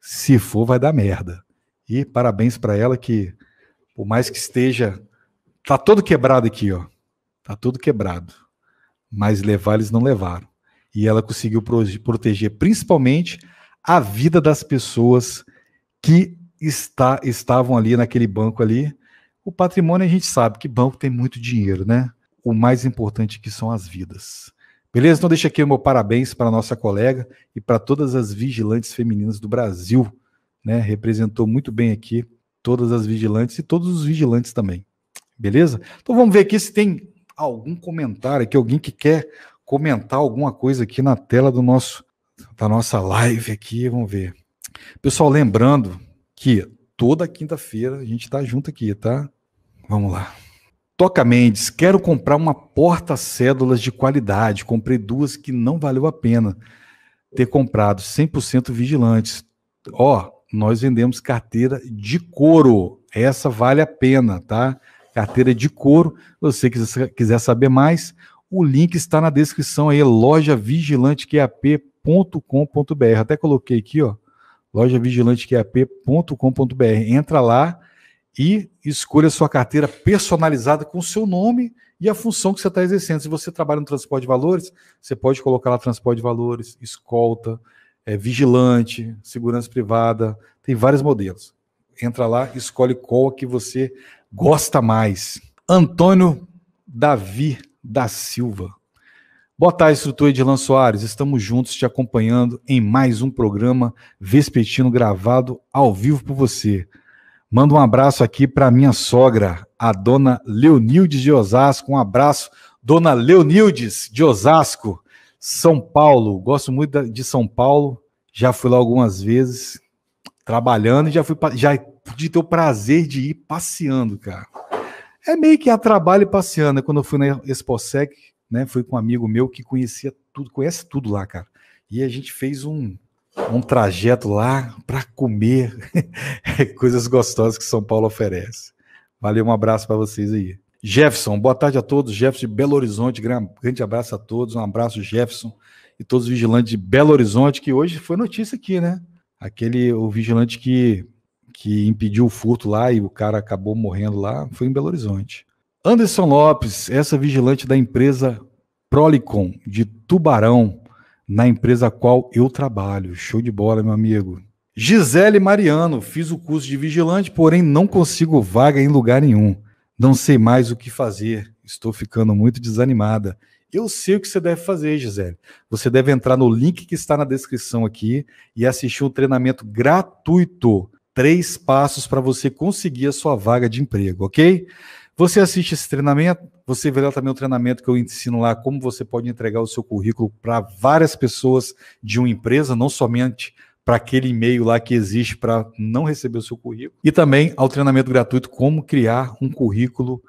se for, vai dar merda. E parabéns para ela que, por mais que esteja... Tá todo quebrado aqui, ó. Tá todo quebrado. Mas levar eles não levaram. E ela conseguiu proteger principalmente a vida das pessoas que estavam ali naquele banco ali. O patrimônio a gente sabe que banco tem muito dinheiro, né? O mais importante aqui são as vidas. Beleza? Então deixa aqui o meu parabéns para a nossa colega e para todas as vigilantes femininas do Brasil, né? Representou muito bem aqui todas as vigilantes e todos os vigilantes também. Beleza? Então vamos ver aqui se tem algum comentário aqui, alguém que quer comentar alguma coisa aqui na tela da nossa live aqui, vamos ver. Pessoal, lembrando que toda quinta-feira a gente tá junto aqui, tá? Vamos lá. Toca Mendes, quero comprar uma porta-cédulas de qualidade, comprei 2 que não valeu a pena ter comprado, 100% vigilantes. Ó, nós vendemos carteira de couro, essa vale a pena, tá? Carteira de couro, se você quiser saber mais, o link está na descrição aí, lojavigilanteqap.com.br. Até coloquei aqui, ó, lojavigilanteqap.com.br. Entra lá e escolha a sua carteira personalizada com o seu nome e a função que você está exercendo. Se você trabalha no transporte de valores, você pode colocar lá transporte de valores, escolta, vigilante, segurança privada, tem vários modelos. Entra lá, escolhe qual que você gosta mais. Antônio Davi da Silva. Boa tarde, instrutor Edilan Soares. Estamos juntos te acompanhando em mais um programa vespertino gravado ao vivo por você. Manda um abraço aqui para minha sogra, a dona Leonildes de Osasco. Um abraço, dona Leonildes de Osasco, São Paulo. Gosto muito de São Paulo. Já fui lá algumas vezes trabalhando e já pude ter o prazer de ir passeando, cara. É meio que a trabalho e passeando. Quando eu fui na Exposec, né, fui com um amigo meu que conhecia tudo, conhece tudo lá, cara. E a gente fez um trajeto lá para comer coisas gostosas que São Paulo oferece. Valeu, um abraço para vocês aí. Jefferson, boa tarde a todos. Jefferson de Belo Horizonte, grande abraço a todos. Um abraço, Jefferson, e todos os vigilantes de Belo Horizonte, que hoje foi notícia aqui, né? O vigilante que impediu o furto lá e o cara acabou morrendo lá, foi em Belo Horizonte. Anderson Lopes, essa vigilante da empresa Prolicon, de Tubarão, na empresa a qual eu trabalho. Show de bola, meu amigo. Gisele Mariano, fiz o curso de vigilante, porém não consigo vaga em lugar nenhum. Não sei mais o que fazer, estou ficando muito desanimada Eu sei o que você deve fazer, Gisele. Você deve entrar no link que está na descrição aqui e assistir um treinamento gratuito. 3 passos para você conseguir a sua vaga de emprego, ok? Você assiste esse treinamento, você verá também o treinamento que eu ensino lá, como você pode entregar o seu currículo para várias pessoas de uma empresa, não somente para aquele e-mail lá que existe para não receber o seu currículo. E também ao treinamento gratuito, como criar um currículo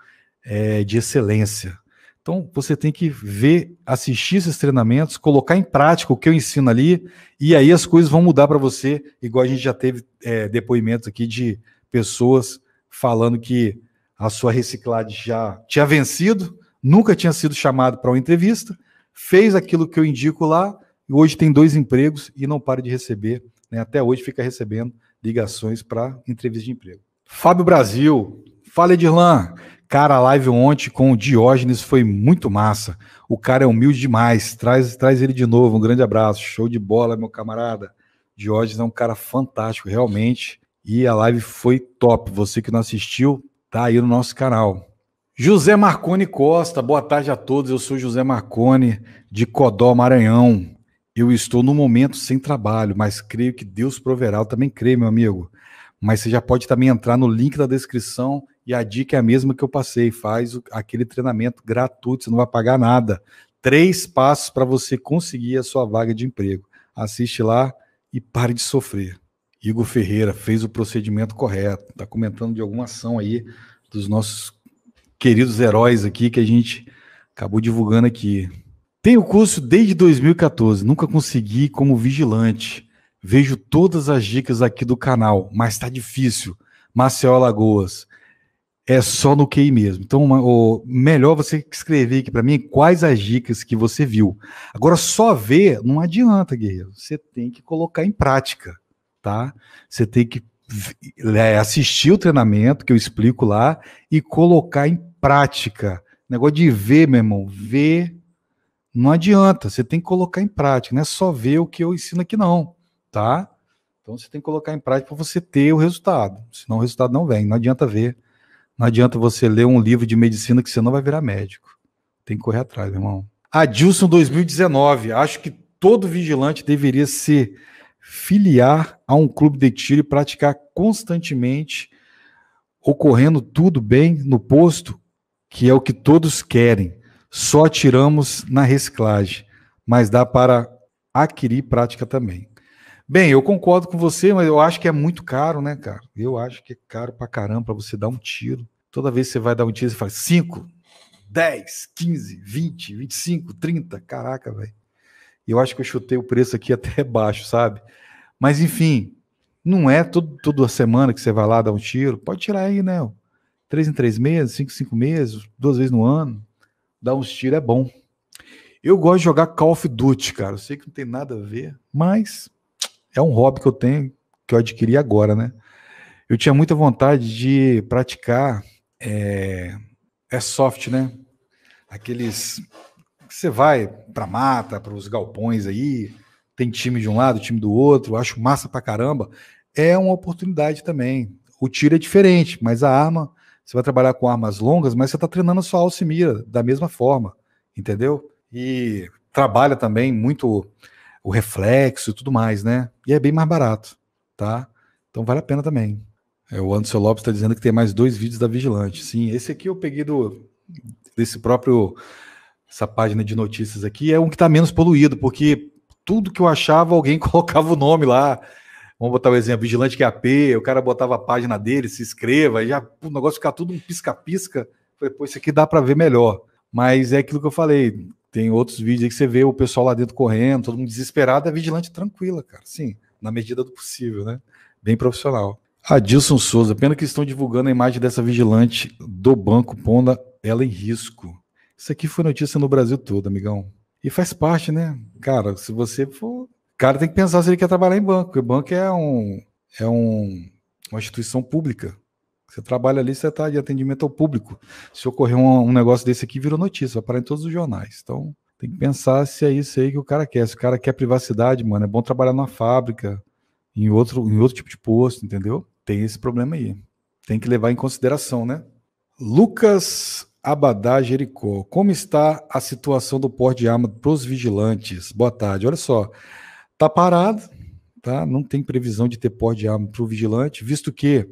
de excelência. Então, você tem que ver, assistir esses treinamentos, colocar em prática o que eu ensino ali, e aí as coisas vão mudar para você, igual a gente já teve depoimentos aqui de pessoas falando que a sua reciclagem já tinha vencido, nunca tinha sido chamado para uma entrevista, fez aquilo que eu indico lá, e hoje tem 2 empregos e não para de receber, né? Até hoje fica recebendo ligações para entrevista de emprego. Fábio Brasil, fala Edirlan. Cara, a live ontem com o Diógenes foi muito massa. O cara é humilde demais. Traz ele de novo. Um grande abraço. Show de bola, meu camarada. Diógenes é um cara fantástico, realmente. E a live foi top. Você que não assistiu, tá aí no nosso canal. José Marconi Costa. Boa tarde a todos. Eu sou José Marconi, de Codó, Maranhão. Eu estou no momento sem trabalho, mas creio que Deus proverá. Eu também creio, meu amigo. Mas você já pode também entrar no link da descrição. E a dica é a mesma que eu passei, faz aquele treinamento gratuito, você não vai pagar nada. 3 passos para você conseguir a sua vaga de emprego. Assiste lá e pare de sofrer. Igor Ferreira fez o procedimento correto, está comentando de alguma ação aí dos nossos queridos heróis aqui que a gente acabou divulgando aqui. Tenho curso desde 2014, nunca consegui como vigilante. Vejo todas as dicas aqui do canal, mas está difícil. Maceió, Alagoas. É só no QI mesmo. Então, melhor você escrever aqui para mim quais as dicas que você viu. Agora, só ver não adianta, guerreiro. Você tem que colocar em prática, tá? Você tem que assistir o treinamento que eu explico lá e colocar em prática. Negócio de ver, meu irmão, ver não adianta. Você tem que colocar em prática, não é só ver o que eu ensino aqui não, tá? Então, você tem que colocar em prática para você ter o resultado. Senão o resultado não vem, não adianta ver. Não adianta você ler um livro de medicina que você não vai virar médico. Tem que correr atrás, meu irmão. Adilson 2019. Acho que todo vigilante deveria se filiar a um clube de tiro e praticar constantemente, ocorrendo tudo bem no posto, que é o que todos querem. Só atiramos na reciclagem, mas dá para adquirir prática também. Bem, eu concordo com você, mas eu acho que é muito caro, né, cara? Eu acho que é caro pra caramba pra você dar um tiro. Toda vez que você vai dar um tiro, você faz 5, 10, 15, 20, 25, 30. Caraca, velho. Eu acho que eu chutei o preço aqui até baixo, sabe? Mas, enfim, não é toda semana que você vai lá dar um tiro. Pode tirar aí, né? 3 em 3 meses, 5 em 5 meses, 2 vezes no ano. Dar uns tiros é bom. Eu gosto de jogar Call of Duty, cara. Eu sei que não tem nada a ver, mas... é um hobby que eu tenho, que eu adquiri agora, né? Eu tinha muita vontade de praticar airsoft, né? Aqueles que você vai pra mata, para os galpões aí, tem time de um lado, time do outro, acho massa pra caramba. É uma oportunidade também. O tiro é diferente, mas a arma, você vai trabalhar com armas longas, mas você tá treinando a sua alça e mira da mesma forma, entendeu? E trabalha também muito... o reflexo e tudo mais, né? E é bem mais barato, tá? Então vale a pena também. O Anderson Lopes está dizendo que tem mais 2 vídeos da Vigilante. Sim, esse aqui eu peguei dessa página de notícias aqui, é um que está menos poluído, porque tudo que eu achava, alguém colocava o nome lá. Vamos botar o exemplo, Vigilante QAP, o cara botava a página dele, se inscreva, e já o negócio fica tudo um pisca-pisca. Falei, pô, isso aqui dá para ver melhor. Mas é aquilo que eu falei, tem outros vídeos aí que você vê o pessoal lá dentro correndo, todo mundo desesperado, é vigilante tranquila, cara. Sim, na medida do possível, né? Bem profissional. Adilson Souza, pena que estão divulgando a imagem dessa vigilante do banco, pondo ela em risco. Isso aqui foi notícia no Brasil todo, amigão. E faz parte, né? Cara, se você for... cara, tem que pensar se ele quer trabalhar em banco, porque o banco é uma instituição pública. Você trabalha ali, você está de atendimento ao público. Se ocorrer um negócio desse aqui, virou notícia, vai parar em todos os jornais. Então, tem que pensar se é isso aí que o cara quer. Se o cara quer privacidade, mano, é bom trabalhar numa fábrica, em outro tipo de posto, entendeu? Tem esse problema aí. Tem que levar em consideração, né? Lucas Abadá, Jericó. Como está a situação do porte de arma para os vigilantes? Boa tarde. Olha só, está parado, tá? Não tem previsão de ter porte de arma para o vigilante, visto que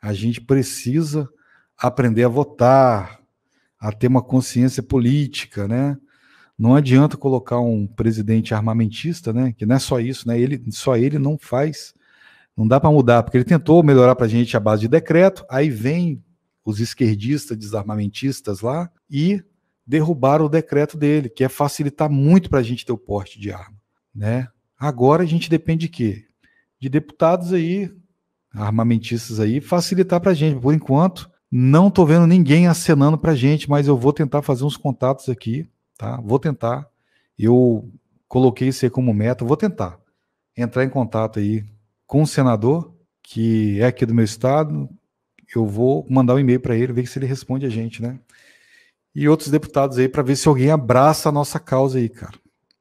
a gente precisa aprender a votar, a ter uma consciência política, né? Não adianta colocar um presidente armamentista, né? Que não é só isso, né? Só ele não faz, não dá para mudar, porque ele tentou melhorar para a gente a base de decreto, aí vem os esquerdistas, desarmamentistas lá, e derrubaram o decreto dele, que é facilitar muito para a gente ter o porte de arma, né? Agora a gente depende de quê? De deputados aí, armamentistas aí, facilitar para a gente. Por enquanto, não estou vendo ninguém acenando para a gente, mas eu vou tentar fazer uns contatos aqui, tá? Vou tentar. Eu coloquei isso aí como meta, vou tentar entrar em contato aí com o senador, que é aqui do meu estado. Eu vou mandar um e-mail para ele, ver se ele responde a gente, né? E outros deputados aí, para ver se alguém abraça a nossa causa aí, cara.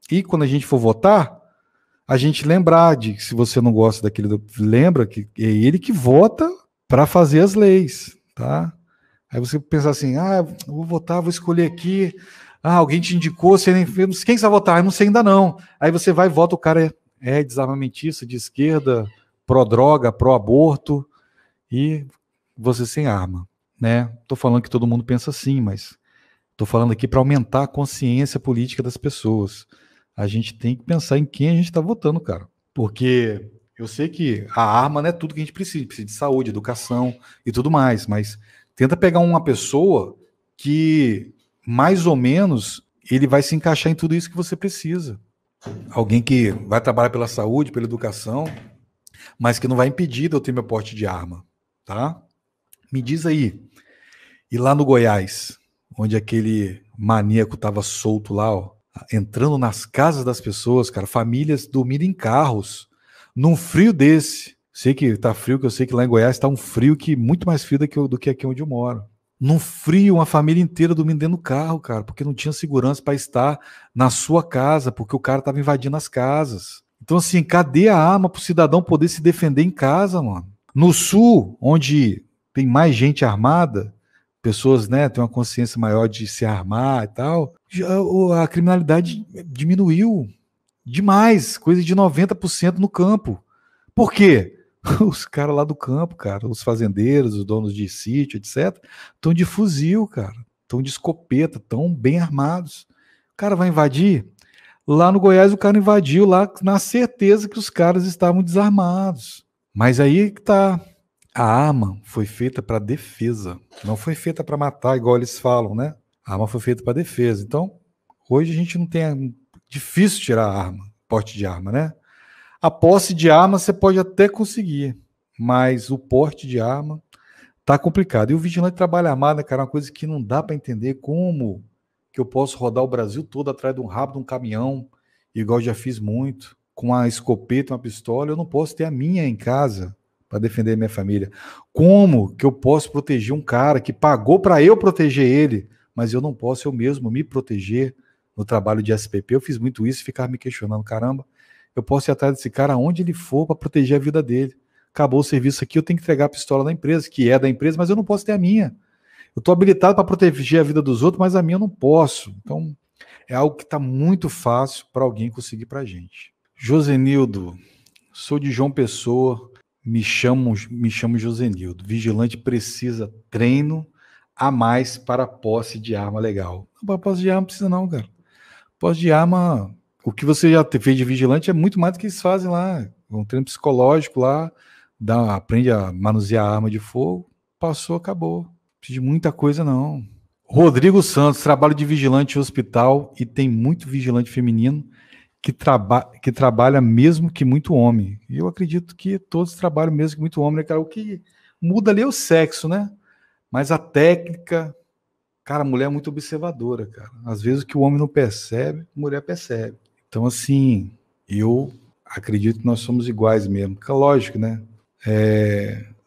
E quando a gente for votar, a gente lembrar de que se você não gosta daquele... Lembra que é ele que vota para fazer as leis, tá? Aí você pensar assim, ah, eu vou votar, vou escolher aqui. Ah, alguém te indicou, você nem... Quem você vai votar? Eu não sei ainda não. Aí você vai e vota, o cara é desarmamentista, de esquerda, pró-droga, pró-aborto, e você sem arma, né? Tô falando que todo mundo pensa assim, mas tô falando aqui para aumentar a consciência política das pessoas. A gente tem que pensar em quem a gente está votando, cara. Porque eu sei que a arma não é tudo que a gente precisa de saúde, educação e tudo mais, mas tenta pegar uma pessoa que, mais ou menos, ele vai se encaixar em tudo isso que você precisa. Alguém que vai trabalhar pela saúde, pela educação, mas que não vai impedir de eu ter meu porte de arma, tá? Me diz aí, e lá no Goiás, onde aquele maníaco estava solto lá, ó, entrando nas casas das pessoas, cara, famílias dormindo em carros, num frio desse. Sei que tá frio, que eu sei que lá em Goiás tá um frio que muito mais frio do que aqui onde eu moro. Num frio, uma família inteira dormindo dentro do carro, cara, porque não tinha segurança para estar na sua casa, porque o cara tava invadindo as casas. Então, assim, cadê a arma pro cidadão poder se defender em casa, mano? No sul, onde tem mais gente armada, pessoas, né, têm uma consciência maior de se armar e tal, a criminalidade diminuiu demais, coisa de 90% no campo. Por quê? Os caras lá do campo, cara, os fazendeiros, os donos de sítio, etc., estão de fuzil, cara, estão de escopeta, estão bem armados. O cara vai invadir? Lá no Goiás o cara invadiu lá na certeza que os caras estavam desarmados. Mas aí que tá... A arma foi feita para defesa, não foi feita para matar, igual eles falam, né? A arma foi feita para defesa. Então, hoje a gente não tem... Difícil tirar a arma, porte de arma, né? A posse de arma você pode até conseguir, mas o porte de arma tá complicado. E o vigilante trabalha armado, né, cara? É uma coisa que não dá para entender como que eu posso rodar o Brasil todo atrás de um rabo de um caminhão, igual eu já fiz muito, com uma escopeta, uma pistola. Eu não posso ter a minha em casa para defender minha família. Como que eu posso proteger um cara que pagou para eu proteger ele, mas eu não posso eu mesmo me proteger no trabalho de SPP? Eu fiz muito isso, ficar me questionando, caramba, eu posso ir atrás desse cara aonde ele for para proteger a vida dele. Acabou o serviço aqui, eu tenho que entregar a pistola da empresa, que é da empresa, mas eu não posso ter a minha. Eu estou habilitado para proteger a vida dos outros, mas a minha eu não posso. Então, é algo que está muito fácil para alguém conseguir para a gente. Josenildo, sou de João Pessoa, me chamo Josenildo. Vigilante precisa treino a mais para posse de arma legal. Não, para posse de arma não precisa não, cara. Posse de arma, o que você já fez de vigilante é muito mais do que eles fazem lá. Um treino psicológico lá, aprende a manusear arma de fogo, passou, acabou. Não precisa de muita coisa não. Rodrigo Santos, trabalho de vigilante em hospital e tem muito vigilante feminino que trabalha mesmo que muito homem. E eu acredito que todos trabalham mesmo que muito homem, né, cara? O que muda ali é o sexo, né? Mas a técnica... Cara, a mulher é muito observadora, cara. Às vezes o que o homem não percebe, a mulher percebe. Então, assim, eu acredito que nós somos iguais mesmo. Porque, lógico, né?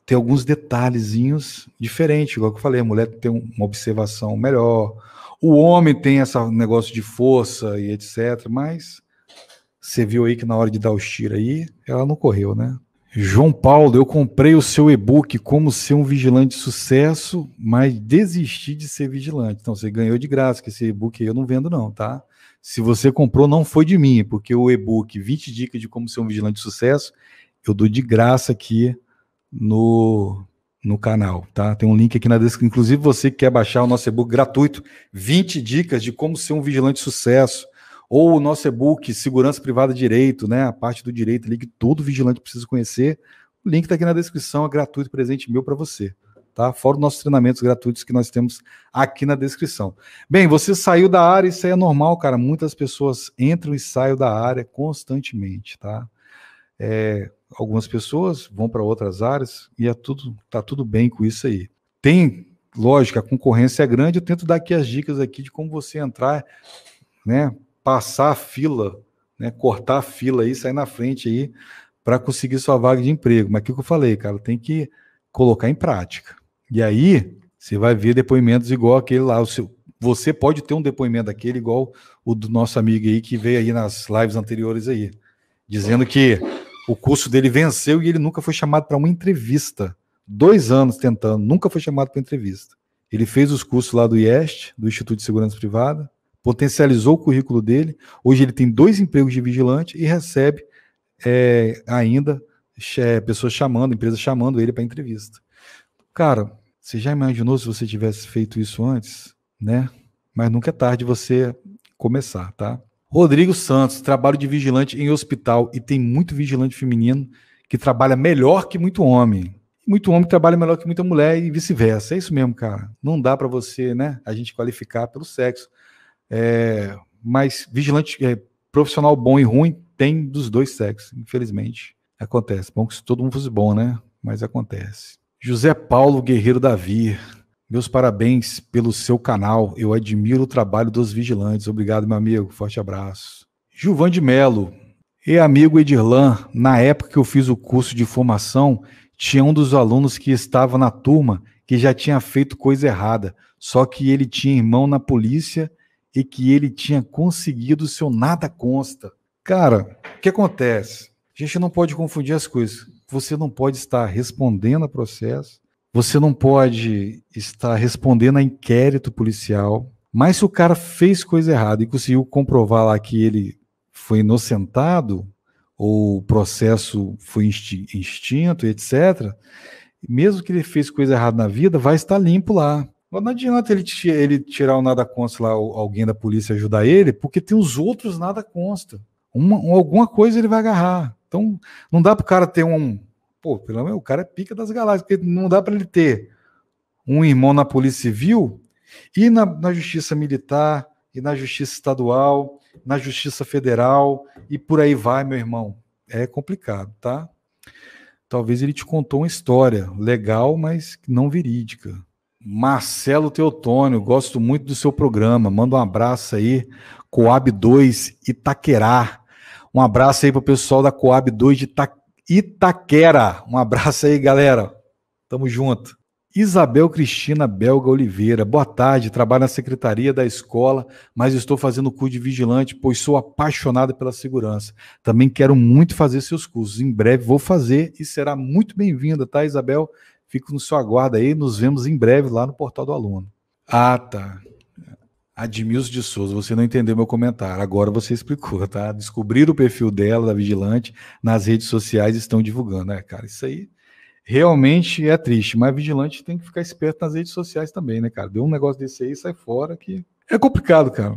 Tem alguns detalhezinhos diferentes, igual que eu falei, a mulher tem uma observação melhor, o homem tem esse negócio de força e etc., mas... Você viu aí que na hora de dar os tiros aí, ela não correu, né? João Paulo, eu comprei o seu e-book Como Ser um Vigilante de Sucesso, mas desisti de ser vigilante. Então, você ganhou de graça, que esse e-book aí eu não vendo não, tá? Se você comprou, não foi de mim, porque o e-book 20 Dicas de Como Ser um Vigilante de Sucesso, eu dou de graça aqui no canal, tá? Tem um link aqui na descrição. Inclusive, você que quer baixar o nosso e-book gratuito, 20 Dicas de Como Ser um Vigilante de Sucesso, ou o nosso e-book Segurança Privada Direito, né? A parte do direito ali que todo vigilante precisa conhecer. O link está aqui na descrição, é gratuito, presente meu para você, tá? Fora os nossos treinamentos gratuitos que nós temos aqui na descrição. Bem, você saiu da área, isso aí é normal, cara. Muitas pessoas entram e saem da área constantemente, tá? Algumas pessoas vão para outras áreas e tá tudo bem com isso aí. Tem, lógico, a concorrência é grande. Eu tento dar aqui as dicas aqui de como você entrar, né? Passar a fila, né, cortar a fila aí, sair na frente aí para conseguir sua vaga de emprego. Mas aquilo que eu falei, cara, tem que colocar em prática. E aí você vai ver depoimentos igual aquele lá. Você pode ter um depoimento daquele igual o do nosso amigo aí que veio aí nas lives anteriores aí, dizendo que o curso dele venceu e ele nunca foi chamado para uma entrevista. 2 anos tentando, nunca foi chamado para entrevista. Ele fez os cursos lá do IEST, do Instituto de Segurança Privada, potencializou o currículo dele, hoje ele tem 2 empregos de vigilante e recebe ainda pessoas chamando, empresas chamando ele para entrevista. Cara, você já imaginou se você tivesse feito isso antes, né? Mas nunca é tarde você começar, tá? Rodrigo Santos, trabalho de vigilante em hospital e tem muito vigilante feminino que trabalha melhor que muito homem. Muito homem que trabalha melhor que muita mulher e vice-versa. É isso mesmo, cara. Não dá para você, né, a gente qualificar pelo sexo. Mas vigilante profissional bom e ruim tem dos 2 sexos, infelizmente acontece, bom que se todo mundo fosse bom, né, mas acontece. José Paulo Guerreiro Davi, meus parabéns pelo seu canal, eu admiro o trabalho dos vigilantes. Obrigado, meu amigo, forte abraço. Gilvan de Melo, e amigo Edirlan, na época que eu fiz o curso de formação, tinha um dos alunos que estava na turma que já tinha feito coisa errada, só que ele tinha irmão na polícia e que ele tinha conseguido o seu nada consta. Cara, o que acontece? A gente não pode confundir as coisas. Você não pode estar respondendo a processo, você não pode estar respondendo a inquérito policial, mas se o cara fez coisa errada e conseguiu comprovar lá que ele foi inocentado, ou o processo foi extinto, etc., mesmo que ele fez coisa errada na vida, vai estar limpo lá. Não adianta ele tirar o nada consta lá, alguém da polícia ajudar ele, porque tem os outros nada consta. Alguma coisa ele vai agarrar. Então, não dá para o cara ter um... Pô, pelo menos o cara é pica das galáxias, porque não dá para ele ter um irmão na Polícia Civil e na Justiça Militar, e na Justiça Estadual, na Justiça Federal, e por aí vai, meu irmão. É complicado, tá? Talvez ele te contou uma história legal, mas não verídica. Marcelo Teotônio, gosto muito do seu programa, manda um abraço aí, Coab 2, Itaquera, um abraço aí pro pessoal da Coab 2 de Itaquera, um abraço aí, galera, tamo junto. Isabel Cristina Belga Oliveira, boa tarde, trabalho na secretaria da escola, mas estou fazendo curso de vigilante, pois sou apaixonada pela segurança, também quero muito fazer seus cursos, em breve vou fazer e será muito bem-vinda, tá, Isabel? Fico no seu aguardo aí, nos vemos em breve lá no Portal do Aluno. Ah, tá. Admilson de Souza, você não entendeu meu comentário, agora você explicou, tá? Descobriram o perfil dela, da vigilante, nas redes sociais estão divulgando. É, cara, isso aí realmente é triste, mas vigilante tem que ficar esperto nas redes sociais também, né, cara? Deu um negócio desse aí, sai fora que... É complicado, cara.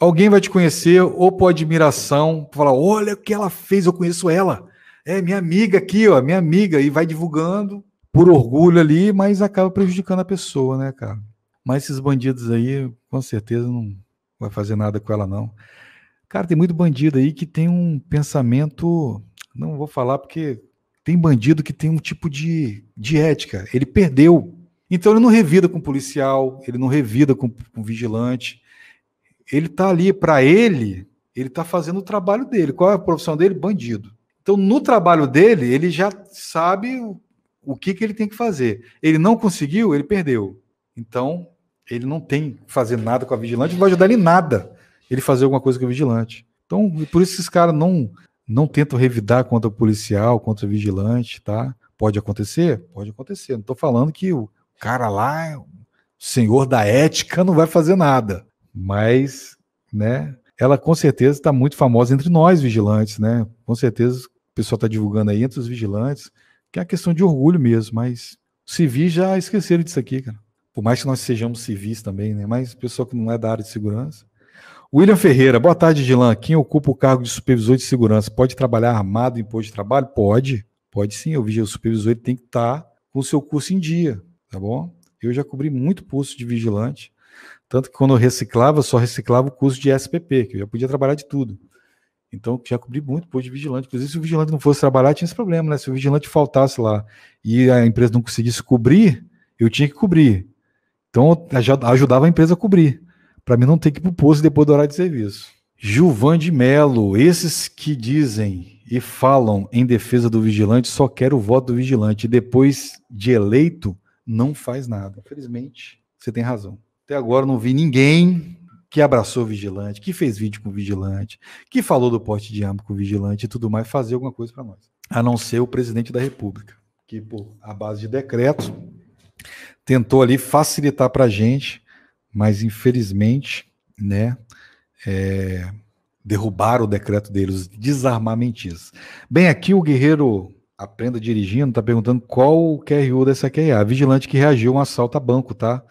Alguém vai te conhecer ou por admiração, falar, olha o que ela fez, eu conheço ela. É minha amiga aqui, ó, minha amiga, e vai divulgando por orgulho ali, mas acaba prejudicando a pessoa, né, cara? Mas esses bandidos aí, com certeza, não vai fazer nada com ela, não. Cara, tem muito bandido aí que tem um pensamento... Não vou falar porque tem bandido que tem um tipo de ética. Ele perdeu. Então ele não revida com policial, ele não revida com vigilante. Ele tá ali, para ele tá fazendo o trabalho dele. Qual é a profissão dele? Bandido. Então no trabalho dele, ele já sabe... O que ele tem que fazer? Ele não conseguiu, ele perdeu. Então, ele não tem que fazer nada com a vigilante, não vai ajudar ele em nada ele fazer alguma coisa com o vigilante. Então, por isso esses caras não, Não tento revidar contra o policial, contra o vigilante, tá? Pode acontecer? Pode acontecer. Não estou falando que o cara lá, o senhor da ética, não vai fazer nada. Mas, né, ela com certeza está muito famosa entre nós, vigilantes, né? Com certeza o pessoal está divulgando aí entre os vigilantes, que é uma questão de orgulho mesmo, mas os civis já esqueceram disso aqui, cara. Por mais que nós sejamos civis também, né? Mas pessoal que não é da área de segurança. William Ferreira, boa tarde, Edilan. Quem ocupa o cargo de supervisor de segurança pode trabalhar armado em posto de trabalho? Pode, pode sim. O supervisor tem que estar com o seu curso em dia, tá bom? Eu já cobri muito curso de vigilante, tanto que quando eu reciclava, só reciclava o curso de SPP, que eu já podia trabalhar de tudo. Então, já cobri muito posto de vigilante. Inclusive, se o vigilante não fosse trabalhar, tinha esse problema, né? Se o vigilante faltasse lá e a empresa não conseguisse cobrir, eu tinha que cobrir. Então, eu já ajudava a empresa a cobrir, para mim não ter que ir para o posto depois do horário de serviço. Gilvan de Melo, esses que dizem e falam em defesa do vigilante, só quer o voto do vigilante, e depois de eleito, não faz nada. Infelizmente, você tem razão. Até agora não vi ninguém que abraçou o vigilante, que fez vídeo com o vigilante, que falou do porte de arma com o vigilante e tudo mais, fazer alguma coisa para nós. A não ser o presidente da República, que por a base de decreto tentou ali facilitar para a gente, mas infelizmente, né, derrubaram o decreto deles, os desarmamentistas. Bem, aqui o Guerreiro Aprenda Dirigindo está perguntando qual o QRU dessa QIA, vigilante que reagiu a um assalto a banco, tá?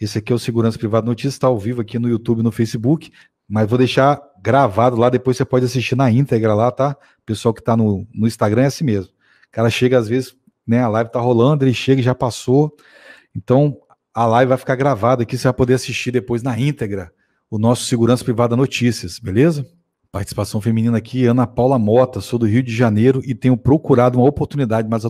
Esse aqui é o Segurança Privada Notícias, está ao vivo aqui no YouTube e no Facebook, mas vou deixar gravado lá, depois você pode assistir na íntegra lá, tá? O pessoal que está no Instagram é assim mesmo. O cara chega às vezes, né, a live está rolando, ele chega e já passou, então a live vai ficar gravada aqui, você vai poder assistir depois na íntegra o nosso Segurança Privada Notícias, beleza? Participação feminina aqui, Ana Paula Mota, sou do Rio de Janeiro e tenho procurado uma oportunidade, mas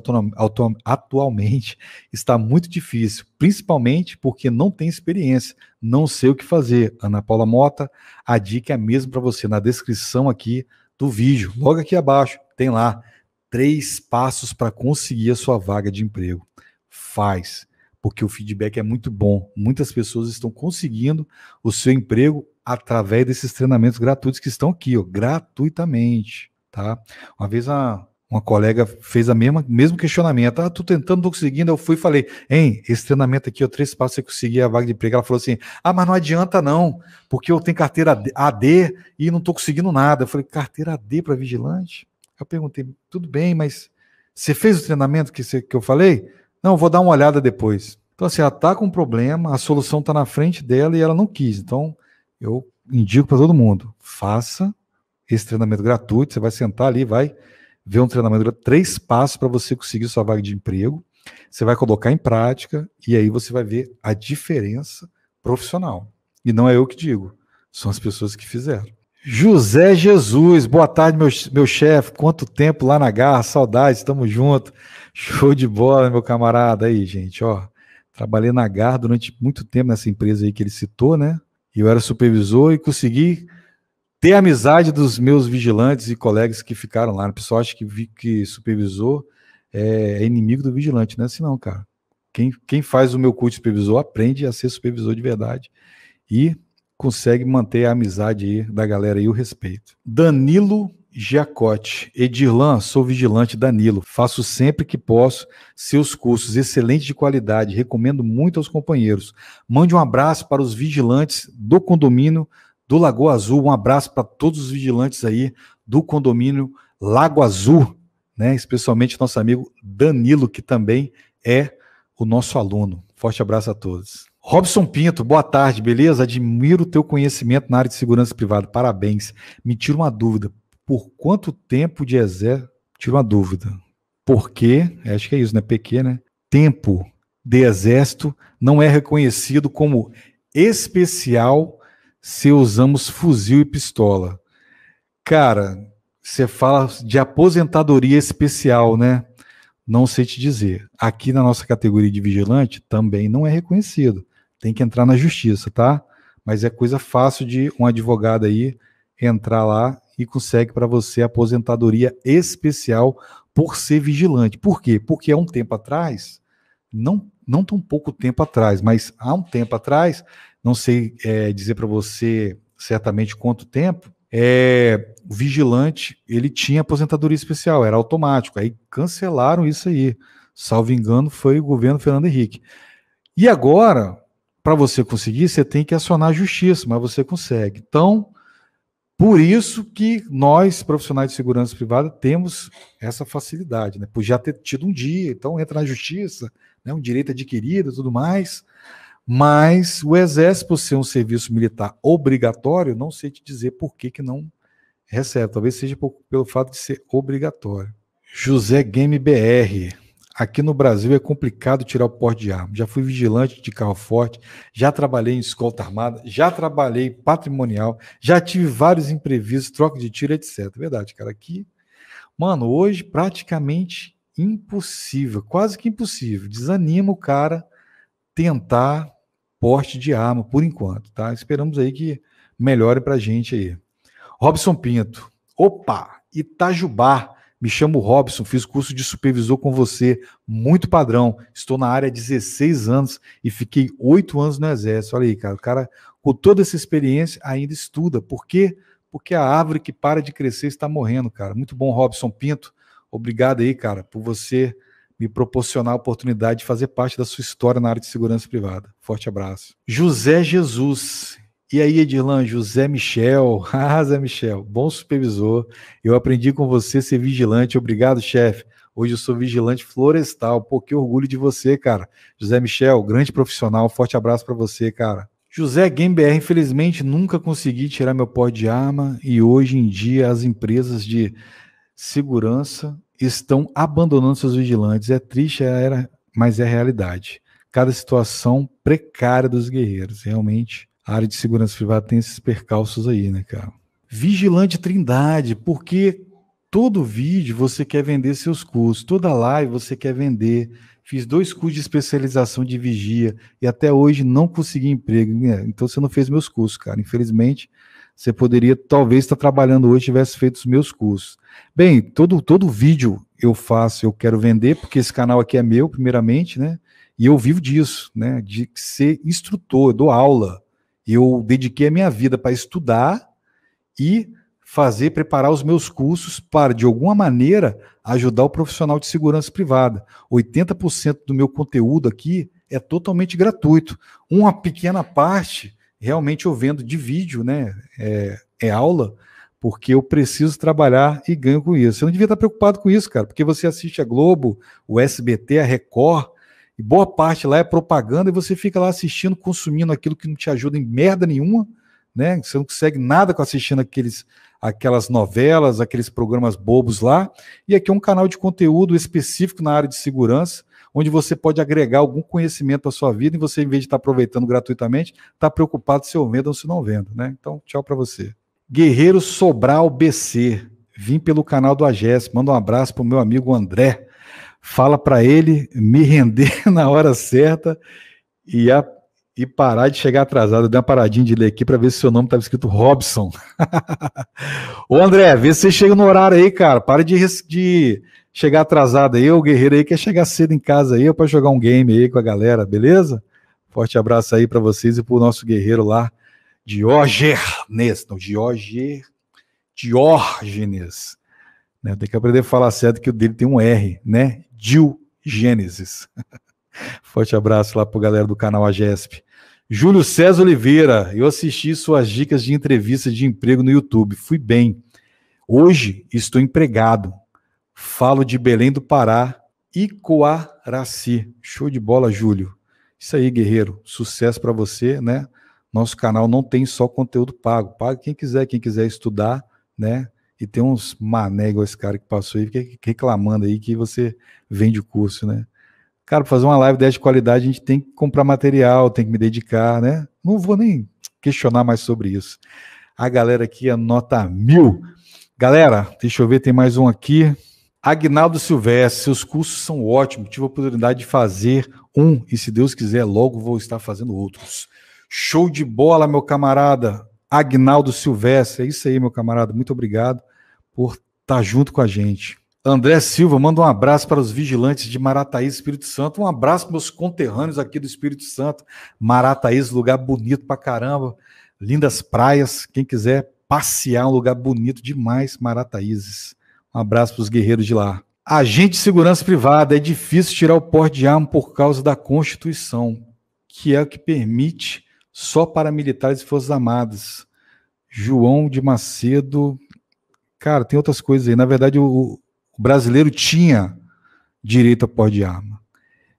atualmente está muito difícil, principalmente porque não tenho experiência, não sei o que fazer. Ana Paula Mota, a dica é a mesma para você, na descrição aqui do vídeo, logo aqui abaixo, tem lá 3 passos para conseguir a sua vaga de emprego. Faz! Porque o feedback é muito bom. Muitas pessoas estão conseguindo o seu emprego através desses treinamentos gratuitos que estão aqui, ó, gratuitamente, tá? Uma vez uma colega fez a mesmo questionamento. Ah, tô tentando, tô conseguindo. Eu fui e falei, hein, esse treinamento aqui, ó, 3 passos, você conseguir a vaga de emprego. Ela falou assim, ah, mas não adianta não, porque eu tenho carteira AD e não tô conseguindo nada. Eu falei, carteira AD para vigilante? Eu perguntei, tudo bem, mas você fez o treinamento que eu falei? Não, vou dar uma olhada depois. Então, assim, ela está com um problema, a solução está na frente dela e ela não quis. Então, eu indico para todo mundo, faça esse treinamento gratuito, você vai sentar ali, vai ver um treinamento gratuito, 3 passos para você conseguir sua vaga de emprego, você vai colocar em prática e aí você vai ver a diferença profissional. E não é eu que digo, são as pessoas que fizeram. José Jesus, boa tarde, meu chefe, quanto tempo lá na garra, saudades, tamo junto, show de bola, meu camarada, aí gente, ó, trabalhei na garra durante muito tempo nessa empresa aí que ele citou, né, e eu era supervisor e consegui ter a amizade dos meus vigilantes e colegas que ficaram lá, o pessoal acha que supervisor é inimigo do vigilante, não é assim não, cara, quem faz o meu curso de supervisor aprende a ser supervisor de verdade e consegue manter a amizade aí da galera e o respeito. Danilo Giacotti, Edirlan, sou vigilante Danilo, faço sempre que posso seus cursos, excelentes de qualidade, recomendo muito aos companheiros. Mande um abraço para os vigilantes do condomínio do Lago Azul, um abraço para todos os vigilantes aí do condomínio Lago Azul, né? Especialmente nosso amigo Danilo, que também é o nosso aluno. Forte abraço a todos. Robson Pinto, boa tarde, beleza? Admiro o teu conhecimento na área de segurança privada, parabéns. Me tira uma dúvida, por quanto tempo de exército? Tira uma dúvida, porque, acho que é isso, né, PQ, né? Tempo de exército não é reconhecido como especial se usamos fuzil e pistola. Cara, você fala de aposentadoria especial, né? Não sei te dizer. Aqui na nossa categoria de vigilante também não é reconhecido. Tem que entrar na justiça, tá? Mas é coisa fácil de um advogado aí entrar lá e consegue para você aposentadoria especial por ser vigilante. Por quê? Porque há um tempo atrás, não tão pouco tempo atrás, mas há um tempo atrás, não sei dizer para você certamente quanto tempo, o vigilante, ele tinha aposentadoria especial, era automático, aí cancelaram isso aí, salvo engano foi o governo Fernando Henrique. E agora, para você conseguir, você tem que acionar a justiça, mas você consegue. Então, por isso que nós, profissionais de segurança privada, temos essa facilidade, né? Por já ter tido um dia, então entra na justiça, né? Um direito adquirido e tudo mais, mas o Exército, por ser um serviço militar obrigatório, não sei te dizer por que não recebe, talvez seja pelo fato de ser obrigatório. José Game BR, aqui no Brasil é complicado tirar o porte de arma, já fui vigilante de carro forte, já trabalhei em escolta armada, já trabalhei patrimonial, já tive vários imprevistos, troca de tiro, etc. É verdade, cara, aqui, mano, hoje praticamente impossível, quase que impossível, desanima o cara tentar porte de arma por enquanto, tá? Esperamos aí que melhore pra gente aí. Robson Pinto, opa, Itajubá, me chamo Robson, fiz curso de supervisor com você, muito padrão, estou na área há 16 anos e fiquei 8 anos no Exército. Olha aí, cara, o cara com toda essa experiência ainda estuda. Por quê? Porque a árvore que para de crescer está morrendo, cara. Muito bom, Robson Pinto, obrigado aí, cara, por você me proporcionar a oportunidade de fazer parte da sua história na área de segurança privada. Forte abraço. José Jesus. E aí, Edirlan, José Michel, ah, Zé Michel, bom supervisor, eu aprendi com você ser vigilante, obrigado, chefe, hoje eu sou vigilante florestal, pô, que orgulho de você, cara. José Michel, grande profissional, forte abraço para você, cara. José Game BR, infelizmente nunca consegui tirar meu porte de arma e hoje em dia as empresas de segurança estão abandonando seus vigilantes, é triste, mas é a realidade, cada situação precária dos guerreiros, realmente. A área de segurança privada tem esses percalços aí, né, cara? Vigilante Trindade, porque todo vídeo você quer vender seus cursos, toda live você quer vender. Fiz 2 cursos de especialização de vigia e até hoje não consegui emprego, né? Então você não fez meus cursos, cara. Infelizmente, você poderia talvez estar trabalhando hoje e tivesse feito os meus cursos. Bem, todo vídeo eu faço, eu quero vender, porque esse canal aqui é meu, primeiramente, né? E eu vivo disso, né? De ser instrutor, eu dou aula. Eu dediquei a minha vida para estudar e fazer, preparar os meus cursos para, de alguma maneira, ajudar o profissional de segurança privada. 80% do meu conteúdo aqui é totalmente gratuito. Uma pequena parte, realmente, eu vendo de vídeo, né? É aula, porque eu preciso trabalhar e ganho com isso. Você não devia estar preocupado com isso, cara, porque você assiste a Globo, o SBT, a Record, e boa parte lá é propaganda e você fica lá assistindo, consumindo aquilo que não te ajuda em merda nenhuma, né? Você não consegue nada com assistindo aquelas novelas, aqueles programas bobos lá. E aqui é um canal de conteúdo específico na área de segurança, onde você pode agregar algum conhecimento à sua vida e você, em vez de estar aproveitando gratuitamente, está preocupado se eu vendo ou se não vendo, né? Então, tchau para você. Guerreiro Sobral BC, vim pelo canal do AGES, manda um abraço para o meu amigo André. Fala para ele me render na hora certa e parar de chegar atrasado. Eu dei uma paradinha de ler aqui para ver se seu nome estava escrito Robson. Ô André, vê se você chega no horário aí, cara. Para de chegar atrasado aí. O guerreiro aí quer chegar cedo em casa aí para jogar um game aí com a galera, beleza? Forte abraço aí para vocês e para o nosso guerreiro lá, Diógenes. Né? Tem que aprender a falar certo que o dele tem um R, né? Diogênesis. Forte abraço lá para a galera do canal AGESP. Júlio César Oliveira, eu assisti suas dicas de entrevista de emprego no YouTube, fui bem. Hoje estou empregado, falo de Belém do Pará e Coaraci. Show de bola, Júlio. Isso aí, guerreiro, sucesso para você, né? Nosso canal não tem só conteúdo pago, paga quem quiser estudar, né? E tem uns mané igual esse cara que passou aí, fica reclamando aí que você vende o curso, né? Cara, para fazer uma live dessa de qualidade, a gente tem que comprar material, tem que me dedicar, né? Não vou nem questionar mais sobre isso. A galera aqui é nota 1000. Galera, deixa eu ver, tem mais um aqui. Agnaldo Silvestre, seus cursos são ótimos, tive a oportunidade de fazer um, e se Deus quiser, logo vou estar fazendo outros. Show de bola, meu camarada. Agnaldo Silvestre, é isso aí, meu camarada, muito obrigado por estar junto com a gente. André Silva, manda um abraço para os vigilantes de Marataízes, Espírito Santo, um abraço para meus conterrâneos aqui do Espírito Santo, Marataízes, lugar bonito pra caramba, lindas praias, quem quiser passear, um lugar bonito demais, Marataízes. Um abraço para os guerreiros de lá. Agente de segurança privada, é difícil tirar o porte de arma por causa da Constituição, que é o que permite só para militares e forças armadas. João de Macedo... Cara, tem outras coisas aí. Na verdade, o brasileiro tinha direito a porte de arma.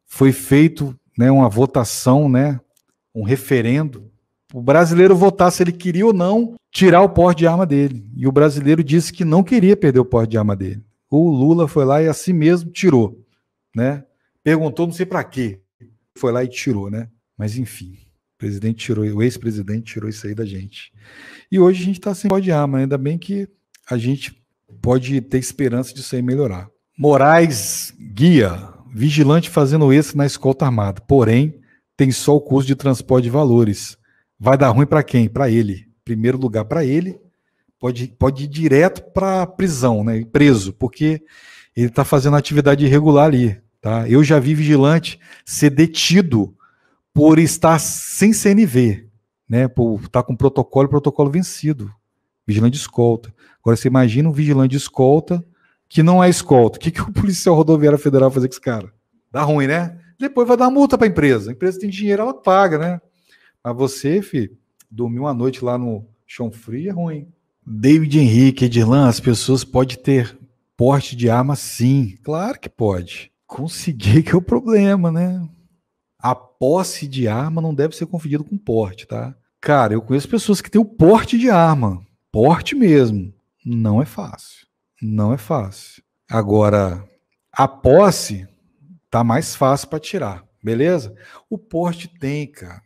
Foi feito, né, uma votação, né, um referendo. O brasileiro votar se ele queria ou não tirar o porte de arma dele. E o brasileiro disse que não queria perder o porte de arma dele. O Lula foi lá e assim mesmo tirou, né? Perguntou não sei para quê. Foi lá e tirou, né? Mas enfim, o presidente tirou, o ex-presidente tirou isso aí da gente. E hoje a gente está sem porte de arma, ainda bem que a gente pode ter esperança disso aí melhorar. Moraes Guia, vigilante fazendo isso na escolta armada, porém tem só o custo de transporte de valores. Vai dar ruim para quem? Para ele. Primeiro lugar para ele, pode ir direto para a prisão, né? Preso, porque ele está fazendo atividade irregular ali. Tá? Eu já vi vigilante ser detido por estar sem CNV, né? Por estar com protocolo vencido. Vigilante de escolta. Agora você imagina um vigilante de escolta que não é escolta. O que o policial rodoviário federal vai fazer com esse cara? Dá ruim, né? Depois vai dar multa para a empresa. A empresa tem dinheiro, ela paga, né? Mas você, filho, dormiu a noite lá no chão frio, é ruim. David Henrique, Edirlan, as pessoas podem ter porte de arma sim. Claro que pode. Conseguir que é o problema, né? A posse de arma não deve ser confundida com porte, tá? Cara, eu conheço pessoas que têm o porte de arma. Porte mesmo. Não é fácil. Não é fácil. Agora, a posse tá mais fácil para tirar, beleza? O porte tem, cara.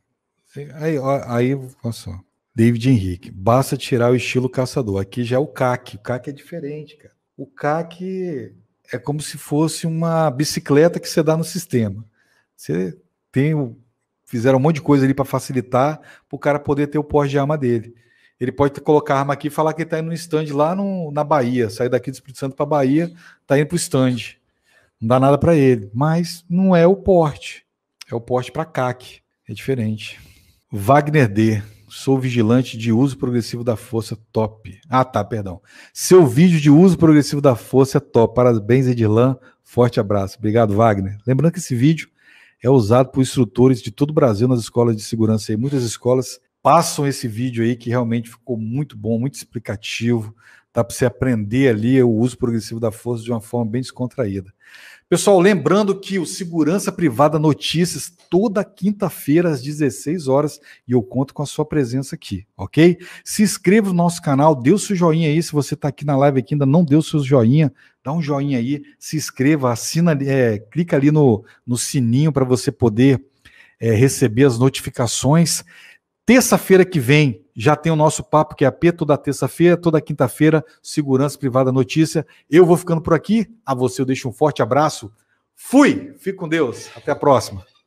Aí, olha só. David Henrique, basta tirar o estilo caçador. Aqui já é o CAC. O CAC é diferente, cara. O CAC é como se fosse uma bicicleta que você dá no sistema. Você tem fizeram um monte de coisa ali para facilitar para o cara poder ter o porte de arma dele. Ele pode colocar a arma aqui e falar que ele está indo no stand lá na Bahia. Sair daqui do Espírito Santo para a Bahia, está indo para o stand. Não dá nada para ele. Mas não é o porte. É o porte para CAC. É diferente. Wagner D. Sou vigilante de uso progressivo da força, top. Ah, tá, perdão. Seu vídeo de uso progressivo da força é top. Parabéns, Edirlan. Forte abraço. Obrigado, Wagner. Lembrando que esse vídeo é usado por instrutores de todo o Brasil nas escolas de segurança. E muitas escolas passam esse vídeo aí que realmente ficou muito bom, muito explicativo. Dá para você aprender ali o uso progressivo da força de uma forma bem descontraída. Pessoal, lembrando que o Segurança Privada Notícias, toda quinta-feira às 16 horas, e eu conto com a sua presença aqui, ok? Se inscreva no nosso canal, dê o seu joinha aí, se você está aqui na live aqui ainda não deu o seu joinha, dá um joinha aí, se inscreva, assina, clica ali no sininho para você poder receber as notificações. Terça-feira que vem já tem o nosso Papo QAP, toda terça-feira, toda quinta-feira, Segurança Privada Notícia. Eu vou ficando por aqui, a você eu deixo um forte abraço, fui, fique com Deus, até a próxima.